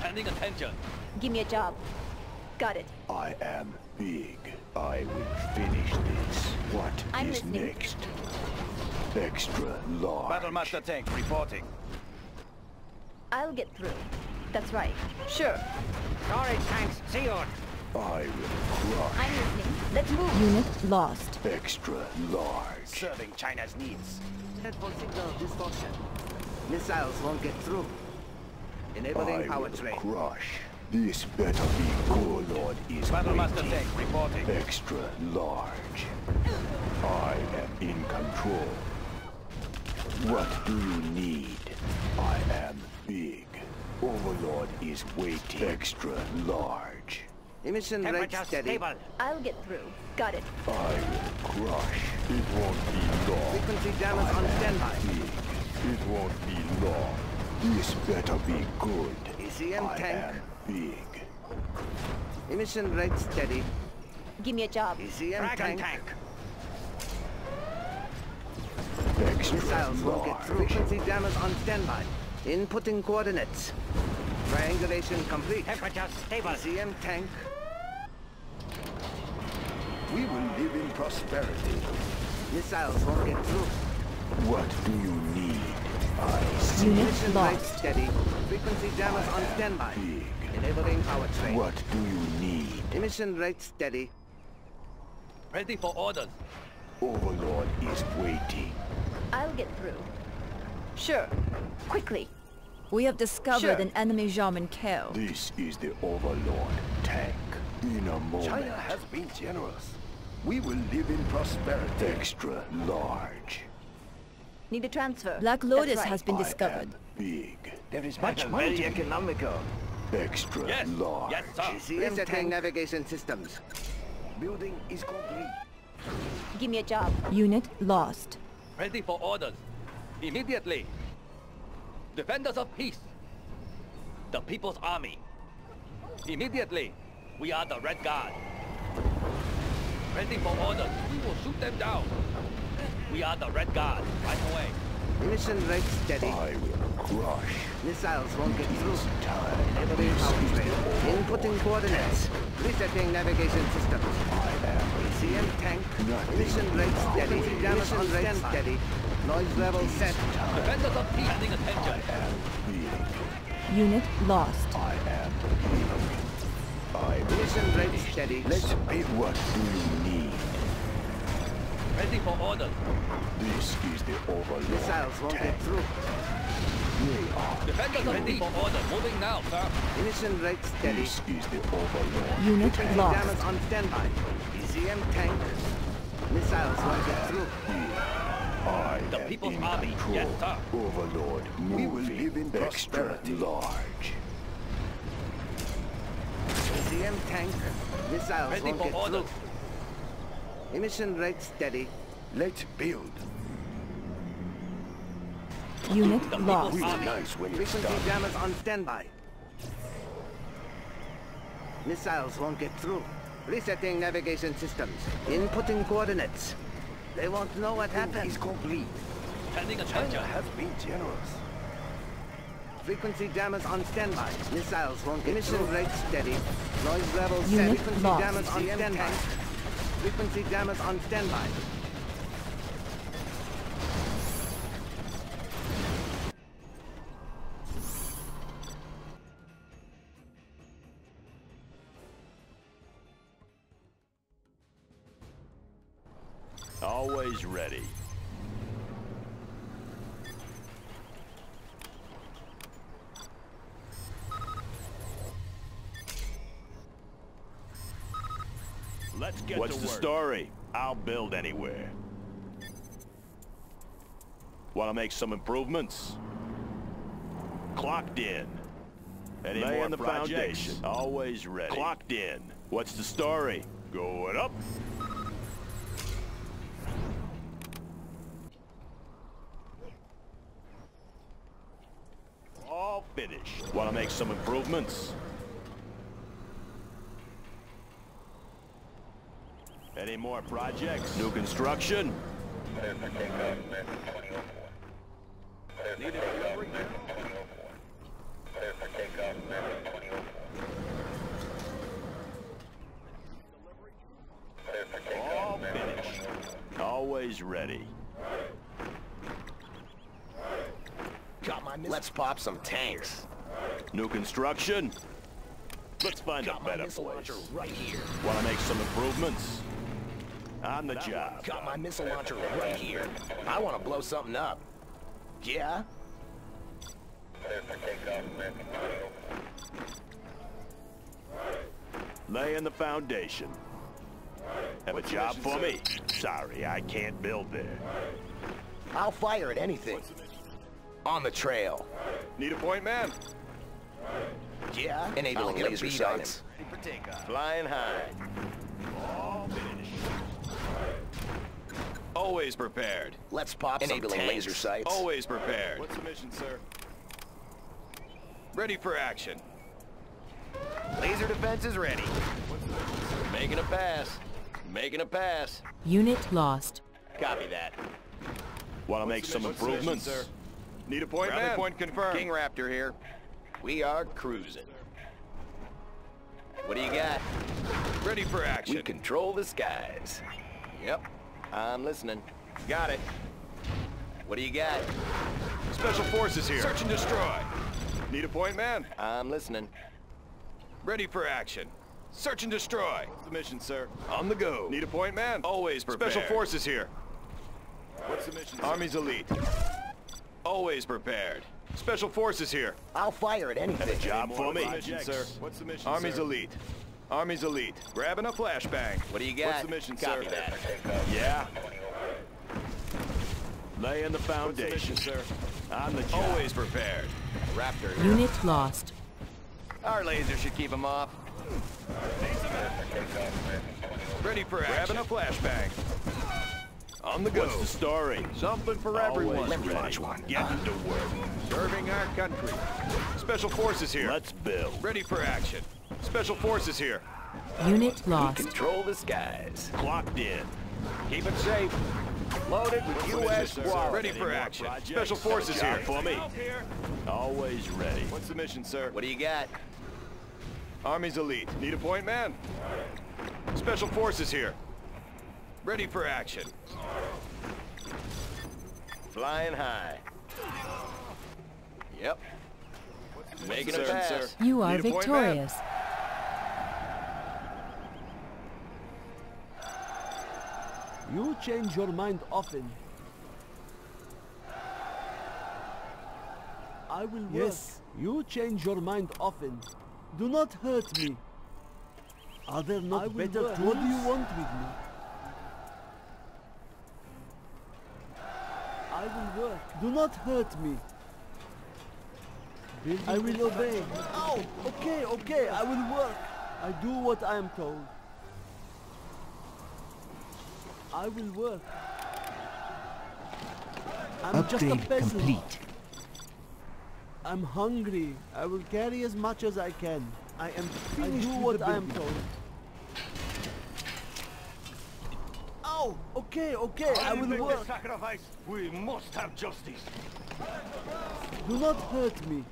Pending attention. Give me a job. Got it. I am big. I will finish this. What I'm is listening. Next? Extra large. Battlemaster tank reporting. I'll get through. That's right. Sure. Sorry, tanks. See on. I will crush. I'm listening. Let's move. Unit lost. Extra large. Serving China's needs. Head for signal distortion. Missiles won't get through. Enabling power train. Crush. This better be Overlord is Battlemaster tank reporting. Extra large. I am in control. What do you need? I am big. Overlord is waiting. Extra large. Emission rate steady. Stable. I'll get through. Got it. I will crush. It won't be long. Frequency jammers on standby. It won't be long. This better be good. ECM tank. big. Emission rate steady. Give me a job. ECM tank. Missiles won't get through. Frequency jammers on standby. Inputting coordinates. Triangulation complete. Temperature stable. ECM tank. We will live in prosperity. Missiles won't get through. What do you need? I see. Unit lost. Steady. Frequency jammers on standby. Enabling powertrain. What do you need? Emission rate steady. Ready for orders. Overlord is waiting. I'll get through. Sure. Quickly. We have discovered an enemy Jarman Kell. This is the Overlord tank. In a moment. China has been generous. We will live in prosperity. Extra large. Need a transfer. Black Lotus has been discovered. Big. There is much money. Very economical. Extra large. Yes, sir. Resetting navigation systems. Building is complete. Give me a job. Unit lost. Ready for orders. Immediately. Defenders of peace. The People's Army. Immediately. We are the Red Guard. Ready for orders. We will shoot them down. We are the Red Guard. Right away. Mission rate steady. I will crush. Missiles won't get through. Enabling powertrain. Inputting coordinates. Resetting navigation systems. I am ECM tank. Mission rate steady. Mission rate steady. Noise level set. Defenders of peace paying attention. Unit lost. I am Mission rate steady. Let's be what we need. Ready for order. This is the Overlord. Missiles won't get through. We are defenders ready for order. Moving now, sir. Mission rate steady. This is the Overlord. Unit lost. Jammers on standby. ECM tank. Missiles won't get through. I the People's Army. Control. Yes, sir. Overlord. We will live in prosperity. Large. ECM tank. Missiles ready won't get order. Through. Emission rate steady. Let's build. Unit lost. Frequency jammers on standby. Missiles won't get through. Resetting navigation systems. Inputting coordinates. They won't know what happened. Is complete. China has been generous. Frequency jammers on standby. Missiles won't get through. Emission rate steady. Noise levels set. Frequency jammers on standby. Frequency jammers on standby. Always ready. Let's get to work. What's the story? I'll build anywhere. Want to make some improvements? Clocked in. Any more on the foundation? Always ready. Clocked in. What's the story? Going up. All finished. Want to make some improvements? Any more projects? New construction? Needed delivery? All finished. Always ready. Let's pop some tanks. New construction? Let's find a better place. Right here. Want to make some improvements? On the job. Got my missile launcher right here. I want to blow something up. Yeah? Lay in the foundation. Have a job for me? Sorry, I can't build there. I'll fire at anything. On the trail. Need a point man? Yeah? Enabling laser sights. Flying high. Always prepared. Let's pop enabling laser sights. Always prepared. What's the mission, sir? Ready for action. Laser defense is ready. Making a pass. Making a pass. Unit lost. Copy that. Want to make some improvements? Sir? Need a point, man. Point confirmed. King Raptor here. We are cruising. What do you got? Ready for action. We control the skies. Yep. I'm listening. Got it. What do you got? Special forces here. Search and destroy. Need a point, man. I'm listening. Ready for action. Search and destroy. What's the mission, sir? On the go. Need a point, man. Always prepared. Special forces here. What's the mission, sir? Army's elite. Always prepared. Special forces here. I'll fire at anything. That's a job for me. Sir. What's the mission, Army's sir? Elite. Army's elite. Grabbing a flashbang. What do you got? What's the mission, Copy sir? That. Yeah. Laying the foundation, sir. On the job. Always prepared. Raptor. Here. Unit lost. Our laser should keep them off. Ready for action. Grabbing a flashbang. On the go. What's the story? Something for everyone. Getting to work. Serving our country. Special forces here. Let's build. Ready for action. Special forces here. Unit lost. We control the skies. Locked in. Keep it safe. Loaded with U.S. war. Ready for action. Special forces here. For me. Always ready. What's the mission, sir? What do you got? Army's elite. Need a point, man? Special forces here. Ready for action. Flying high. Yep. Making a pass. Sir. You are victorious. You change your mind often. I will yes. Work. You change your mind often. Do not hurt me. Are there not better tools? What do you want with me? I will work. Do not hurt me. I will obey. Ow! Okay, okay, I will work. I do what I am told. I will work. I'm Upgrade just a peasant. Complete. I'm hungry. I will carry as much as I can. I am finished. I do what I am told. Okay, okay, I will work. Sacrifice. We must have justice. Do not hurt me.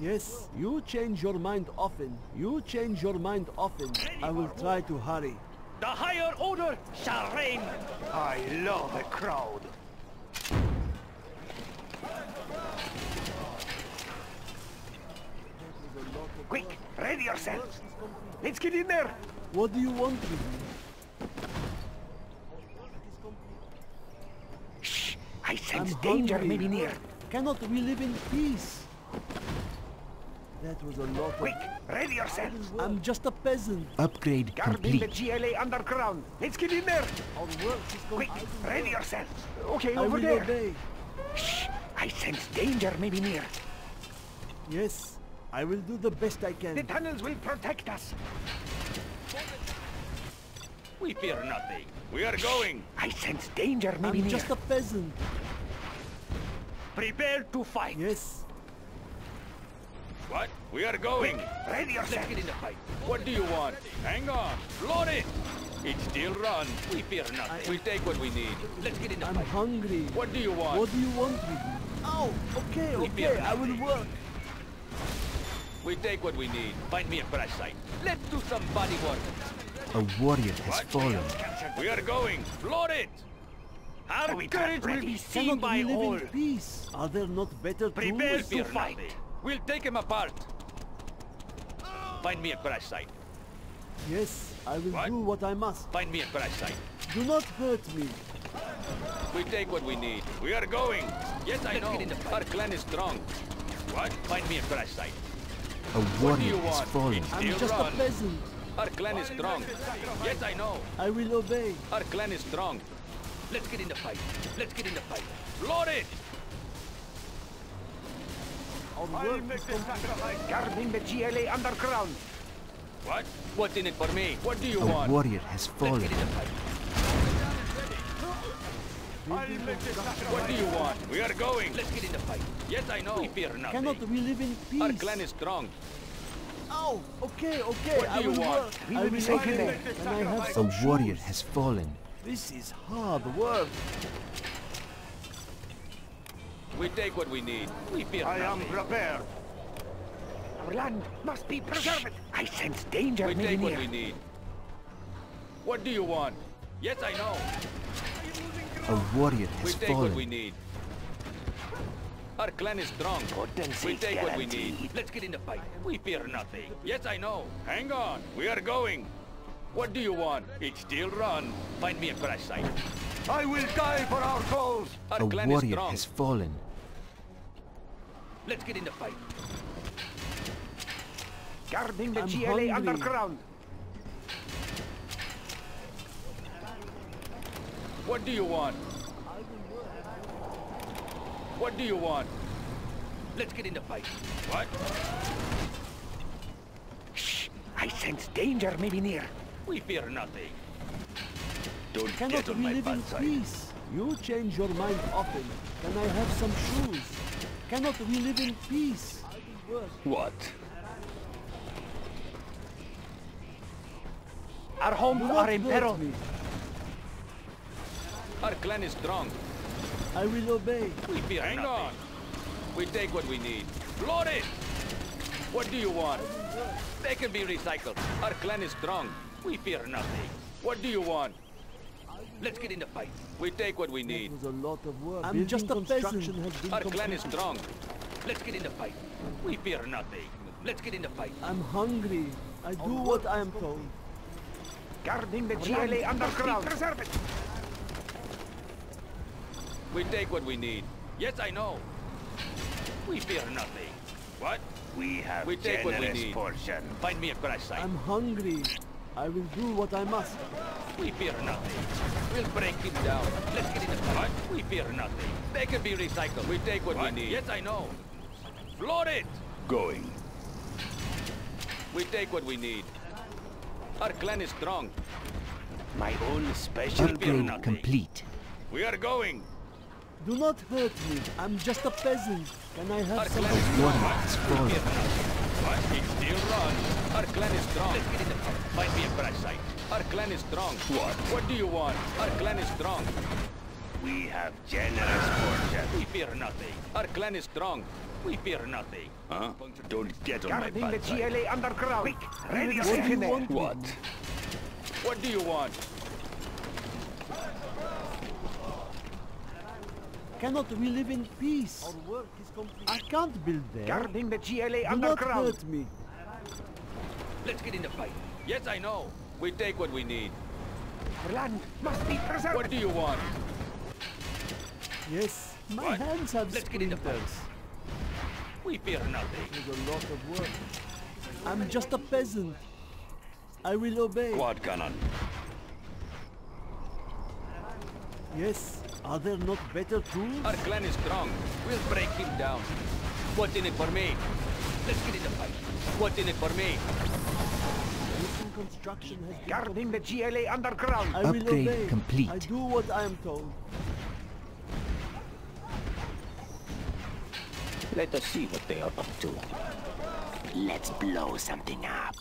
Yes, you change your mind often. You change your mind often. I will try to hurry. The higher order shall reign. I love the crowd. Quick, ready yourself. Let's get in there. What do you want with me? I sense danger may be near. Cannot we live in peace? That was a lot. Quick, ready yourselves. I'm just a peasant. Upgrade complete. Guarding the GLA underground. Let's get in there. Quick, ready yourselves. Okay, over there. Shh, I sense danger may be near. Yes, I will do the best I can. The tunnels will protect us. We fear nothing. We are going. I sense danger maybe near. I'm just a peasant. Prepare to fight. Yes. What? We are going. Ready yourself. Let's get in the fight. What do you want? Hang on. Load it. It still runs. We fear nothing. We'll take what we need. Let's get in the fight. I'm hungry. What do you want? What do you want with me? Oh, okay, okay. I will work. We take what we need. Find me a fresh sight. Let's do some body work. A warrior has fallen. We are going. Flood it. Our courage will be seen by all. In peace. Are there not better tools to fight? We'll take him apart. Find me a crash site. Yes, I will do what I must. Find me a crash site. Do not hurt me. We take what we need. We are going. Yes, I know. Our clan is strong. What? Find me a crash site. A warrior has fallen. I'm just a peasant. Our clan is strong. Yes, I know. I will obey. Our clan is strong. Let's get in the fight. Let's get in the fight. Load it! I'll make the sacrifice. Guarding the GLA underground. What? What's in it for me? What do you want? A warrior has fallen. Let's get in the fight. What do you want? We are going. Let's get in the fight. Yes, I know. We fear nothing. Cannot we live in peace? Our clan is strong. Ow! Okay. What do you want? We will be taken there. A warrior has fallen. This is hard work. We take what we need. We fear nothing. I am prepared. Our land must be preserved. I sense danger. We take what we need. What do you want? Yes, I know. A warrior has fallen. We take what we need. Our clan is strong. We take what we need. Let's get in the fight. We fear nothing. Yes, I know. Hang on. We are going. What do you want? It's still run. Find me a crash site. I will die for our cause. Our clan is strong. A warrior has fallen. Let's get in the fight. Guarding the GLA underground. What do you want? What do you want? Let's get in the fight. What? Shh! I sense danger may be near. We fear nothing. Don't get on my bad side. Peace. You change your mind often. Can I have some shoes? Cannot we live in peace? What? Our homes are in peril. Our clan is strong. I will obey. We fear nothing. Hang on. We take what we need. Load it! What do you want? They can be recycled. Our clan is strong. We fear nothing. What do you want? Let's get in the fight. We take what we need. That was a lot of work. I'm just a peasant. Our clan is strong. Let's get in the fight. We fear nothing. Let's get in the fight. I'm hungry. I do what I am told. Guarding the GLA underground. Preserve it. We take what we need. Yes, I know. We fear nothing. What? We take what we need. Find me a crash site. I'm hungry. I will do what I must. We fear nothing. We'll break him down. Let's get in the fight. We fear nothing. They can be recycled. We take what we need. Yes, I know. Flood it. Going. We take what we need. Our clan is strong. My own special fear complete. We are going. Do not hurt me. I'm just a peasant. Can I have some? Our clan is strong. Let's get in the fight. Find me a crash site. Our clan is strong. What? What do you want? Our clan is strong. We have generous fortune. We fear nothing. Our clan is strong. We fear nothing. Huh? Don't get on my bad side. Guarding the GLA underground. Quick, ready to take in there. What? What do you want? Cannot we live in peace? Our work is complete. I can't build there. Guarding the GLA underground. Do not hurt me. Let's get in the fight. Yes, I know. We take what we need. Our land must be preserved. What do you want? Yes, my hands have Let's get in the fight. We fear nothing. There's a lot of work. I'm just a peasant. I will obey. Quad cannon. Yes. Are there not better tools? Our clan is strong. We'll break him down. What's in it for me? Let's get in the fight. What's in it for me? Recent construction has been guarding the GLA underground. I will obey. Complete. I do what I am told. Let us see what they are up to. Let's blow something up.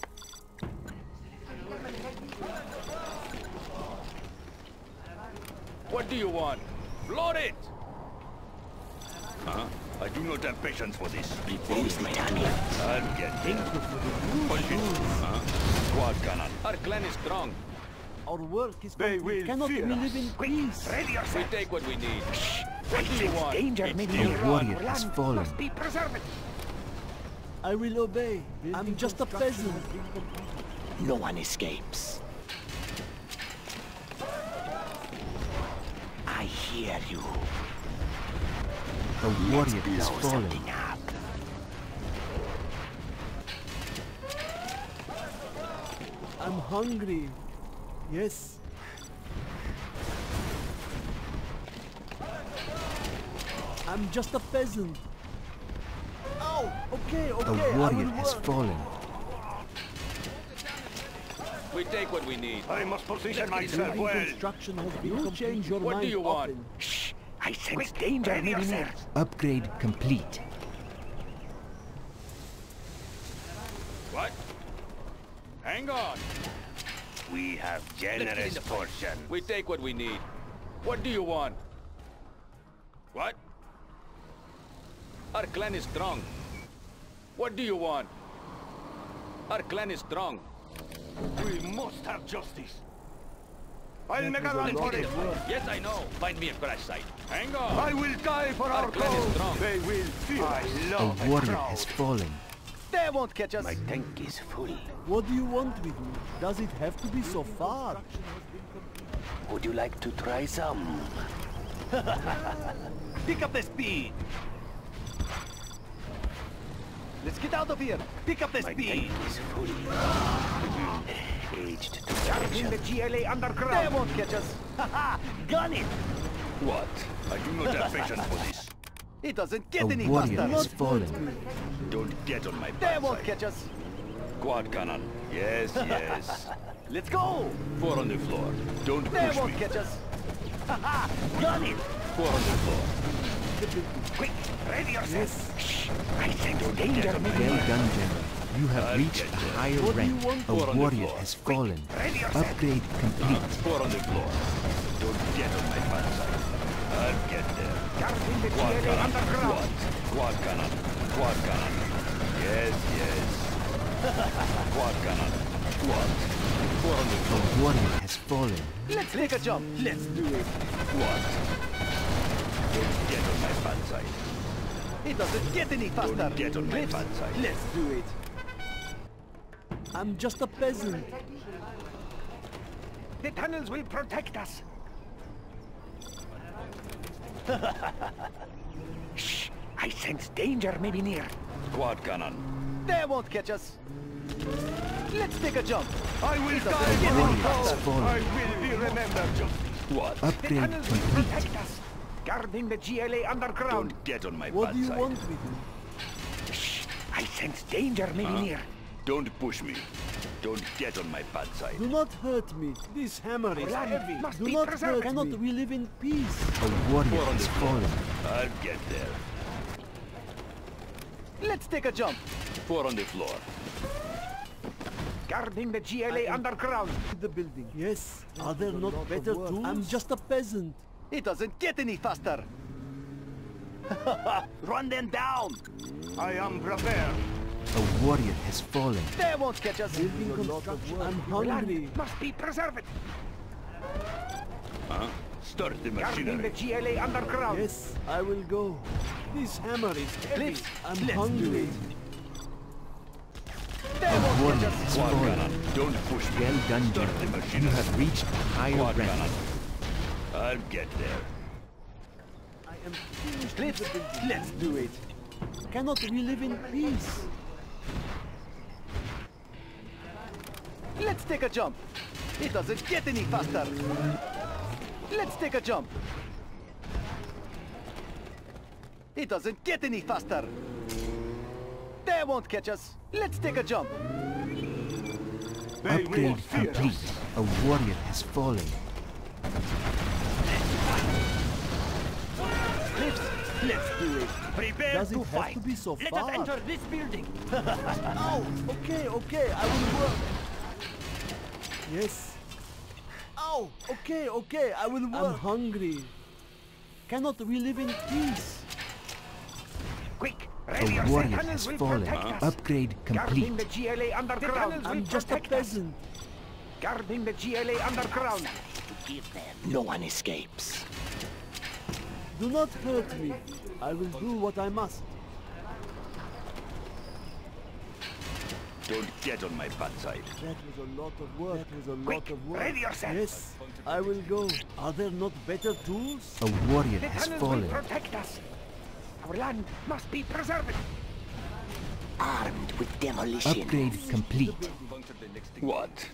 What do you want? Load it! Huh? I do not have patience for this. Repose my army. I'll get it. Push it. Huh? Squad cannon. Our clan is strong. Our work is complete. They will cannot fear us. We take what we need. Shh. What do you want? The warrior has fallen. Must be preserved. I will obey. I'm just a peasant. No one escapes. I hear you. The warrior is falling. I'm hungry. Yes. I'm just a peasant. Oh, okay. The warrior has fallen. We take what we need. I must position myself well. Construction has been changed. What do you want? Shh! I sense danger in there. Upgrade complete. What? Vanguard. We have generous portion. We take what we need. What do you want? What? Our clan is strong. What do you want? Our clan is strong. We must have justice. I'll make a run for it. Yes, I know. Find me a crash site. Hang on. I will die for our cause. They will feel a warrior has fallen. They won't catch us. My tank is full. What do you want with me? Does it have to be so far? Would you like to try some? Pick up the speed. Let's get out of here. Pick up the speed. My tank is full. Aged to the GLA underground. They won't catch us. Haha, gun it. What? I do not have patience for this. It doesn't get any faster. Is falling. Don't get on my back. They won't catch us. Quad cannon. Yes, yes. Let's go. Four on the floor. Don't push me. They won't catch us. Haha, gun it. Four on the floor. Quick, ready yourself. Yes. I think don't get on my back. You have reached a higher rank. A warrior has fallen. Upgrade complete. Four on the floor. Don't get on my bad side. I'll get there. Quad cannon. Quad cannon. Quad cannon. Yes, yes. Quad cannon. Quad. Four on the floor. A warrior has fallen. Let's make a jump. Let's do it. Quad. Don't get on my bad side. It doesn't get any faster. Don't get on my bad side. Let's do it. I'm just a peasant. The tunnels will protect us. Shh! I sense danger may be near. Quad cannon. They won't catch us. Let's take a jump. I will die for the I will be remembered. What? The tunnels will protect us. Guarding the GLA underground. Don't get on my bad side. What do you want with me? Shh! I sense danger may be near. Don't push me. Don't get on my bad side. Do not hurt me. This hammer is heavy. Do not hurt me. Cannot we live in peace? A warrior is falling. I'll get there. Let's take a jump. Four on the floor. Guarding the GLA underground. The building. Yes. Are there not better tools? I'm just a peasant. It doesn't get any faster. Run them down. I am prepared. A warrior has fallen. They won't catch us. I'm hungry. Must be preserved. Huh? Start the machinery. The GLA underground. Yes, I will go. This hammer is heavy. I'm hungry. They won't catch us. Don't push me. Well done, General. You have reached a higher rank. I'll get there. I am finished. Let's do it. Cannot we live in peace? Let's take a jump. It doesn't get any faster. Let's take a jump. It doesn't get any faster. They won't catch us. Let's take a jump. Upgrade complete. A warrior has fallen. Let's do it. Prepare to fight. Have to be so far? Let us enter this building. Oh, okay, okay. I will work. Yes. Oh, okay, okay, I will work. I'm hungry. Cannot we live in peace? Quick, ready. A warrior has fallen. Upgrade complete. The GLA underground. I'm just a peasant. Guarding the GLA underground. No one escapes. Do not hurt me. I will do what I must. Don't get on my bad side. That was a lot of work. Quick, ready yourself. Yes, I will go. Are there not better tools? A warrior has fallen. The tunnels will protect us. Our land must be preserved. Armed with demolition. Upgrade complete. What?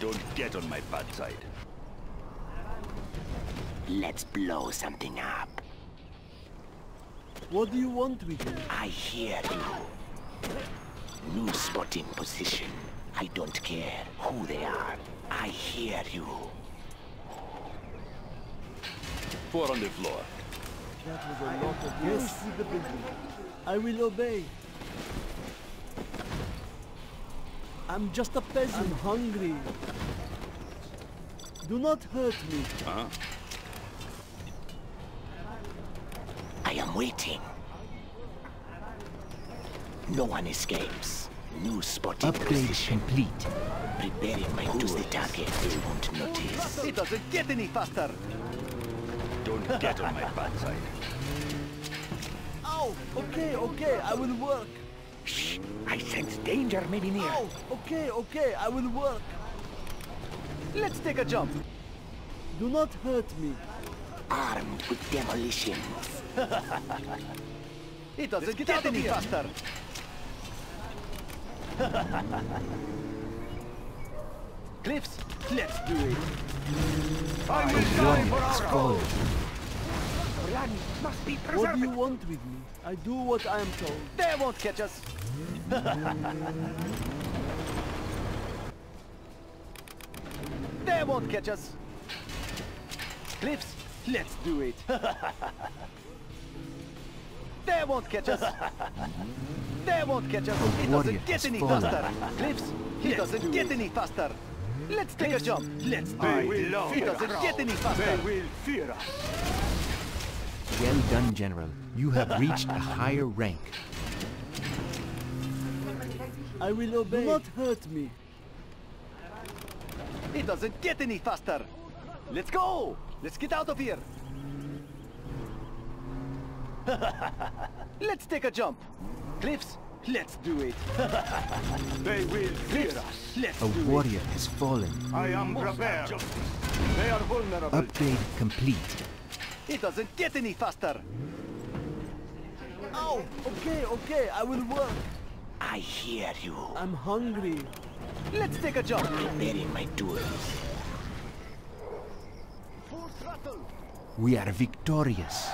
Don't get on my bad side. Let's blow something up. What do you want with me? I hear you. New spot in position. I don't care who they are. I hear you. Four on the floor. That was a lot of yes. I will obey. I'm just a peasant. I'm hungry. Do not hurt me. Huh? I am waiting. No one escapes. New spotting position. Upgrade complete. Preparing my Tuesday target. They won't notice. It doesn't get any faster. Don't get on my bad side. Ow! Okay, I will work. Shh! I sense danger maybe near. Ow! Okay, I will work. Let's take a jump. Do not hurt me. Armed with demolition. It doesn't get any faster. Cliffs, let's do it. I will die for our goal. Must be preserved. What do you want with me? I do what I am told. They won't catch us. They won't catch us. Cliffs, let's do it. They won't catch us. They won't catch us. It doesn't get any faster. Cliffs, it doesn't get any faster. Let's take a jump. Let's do it. It doesn't get any faster. They will fear us. Well done, General. You have reached a higher rank. I will obey. Do not hurt me. It doesn't get any faster. Let's go. Let's get out of here. Let's take a jump. Cliffs, let's do it. They will fear us. Let's do it. A warrior has fallen. I am prepared. They are vulnerable. Upgrade complete. It doesn't get any faster. Ow! Okay, I will work. I hear you. I'm hungry. Let's take a jump. Preparing my tools. Full throttle. We are victorious.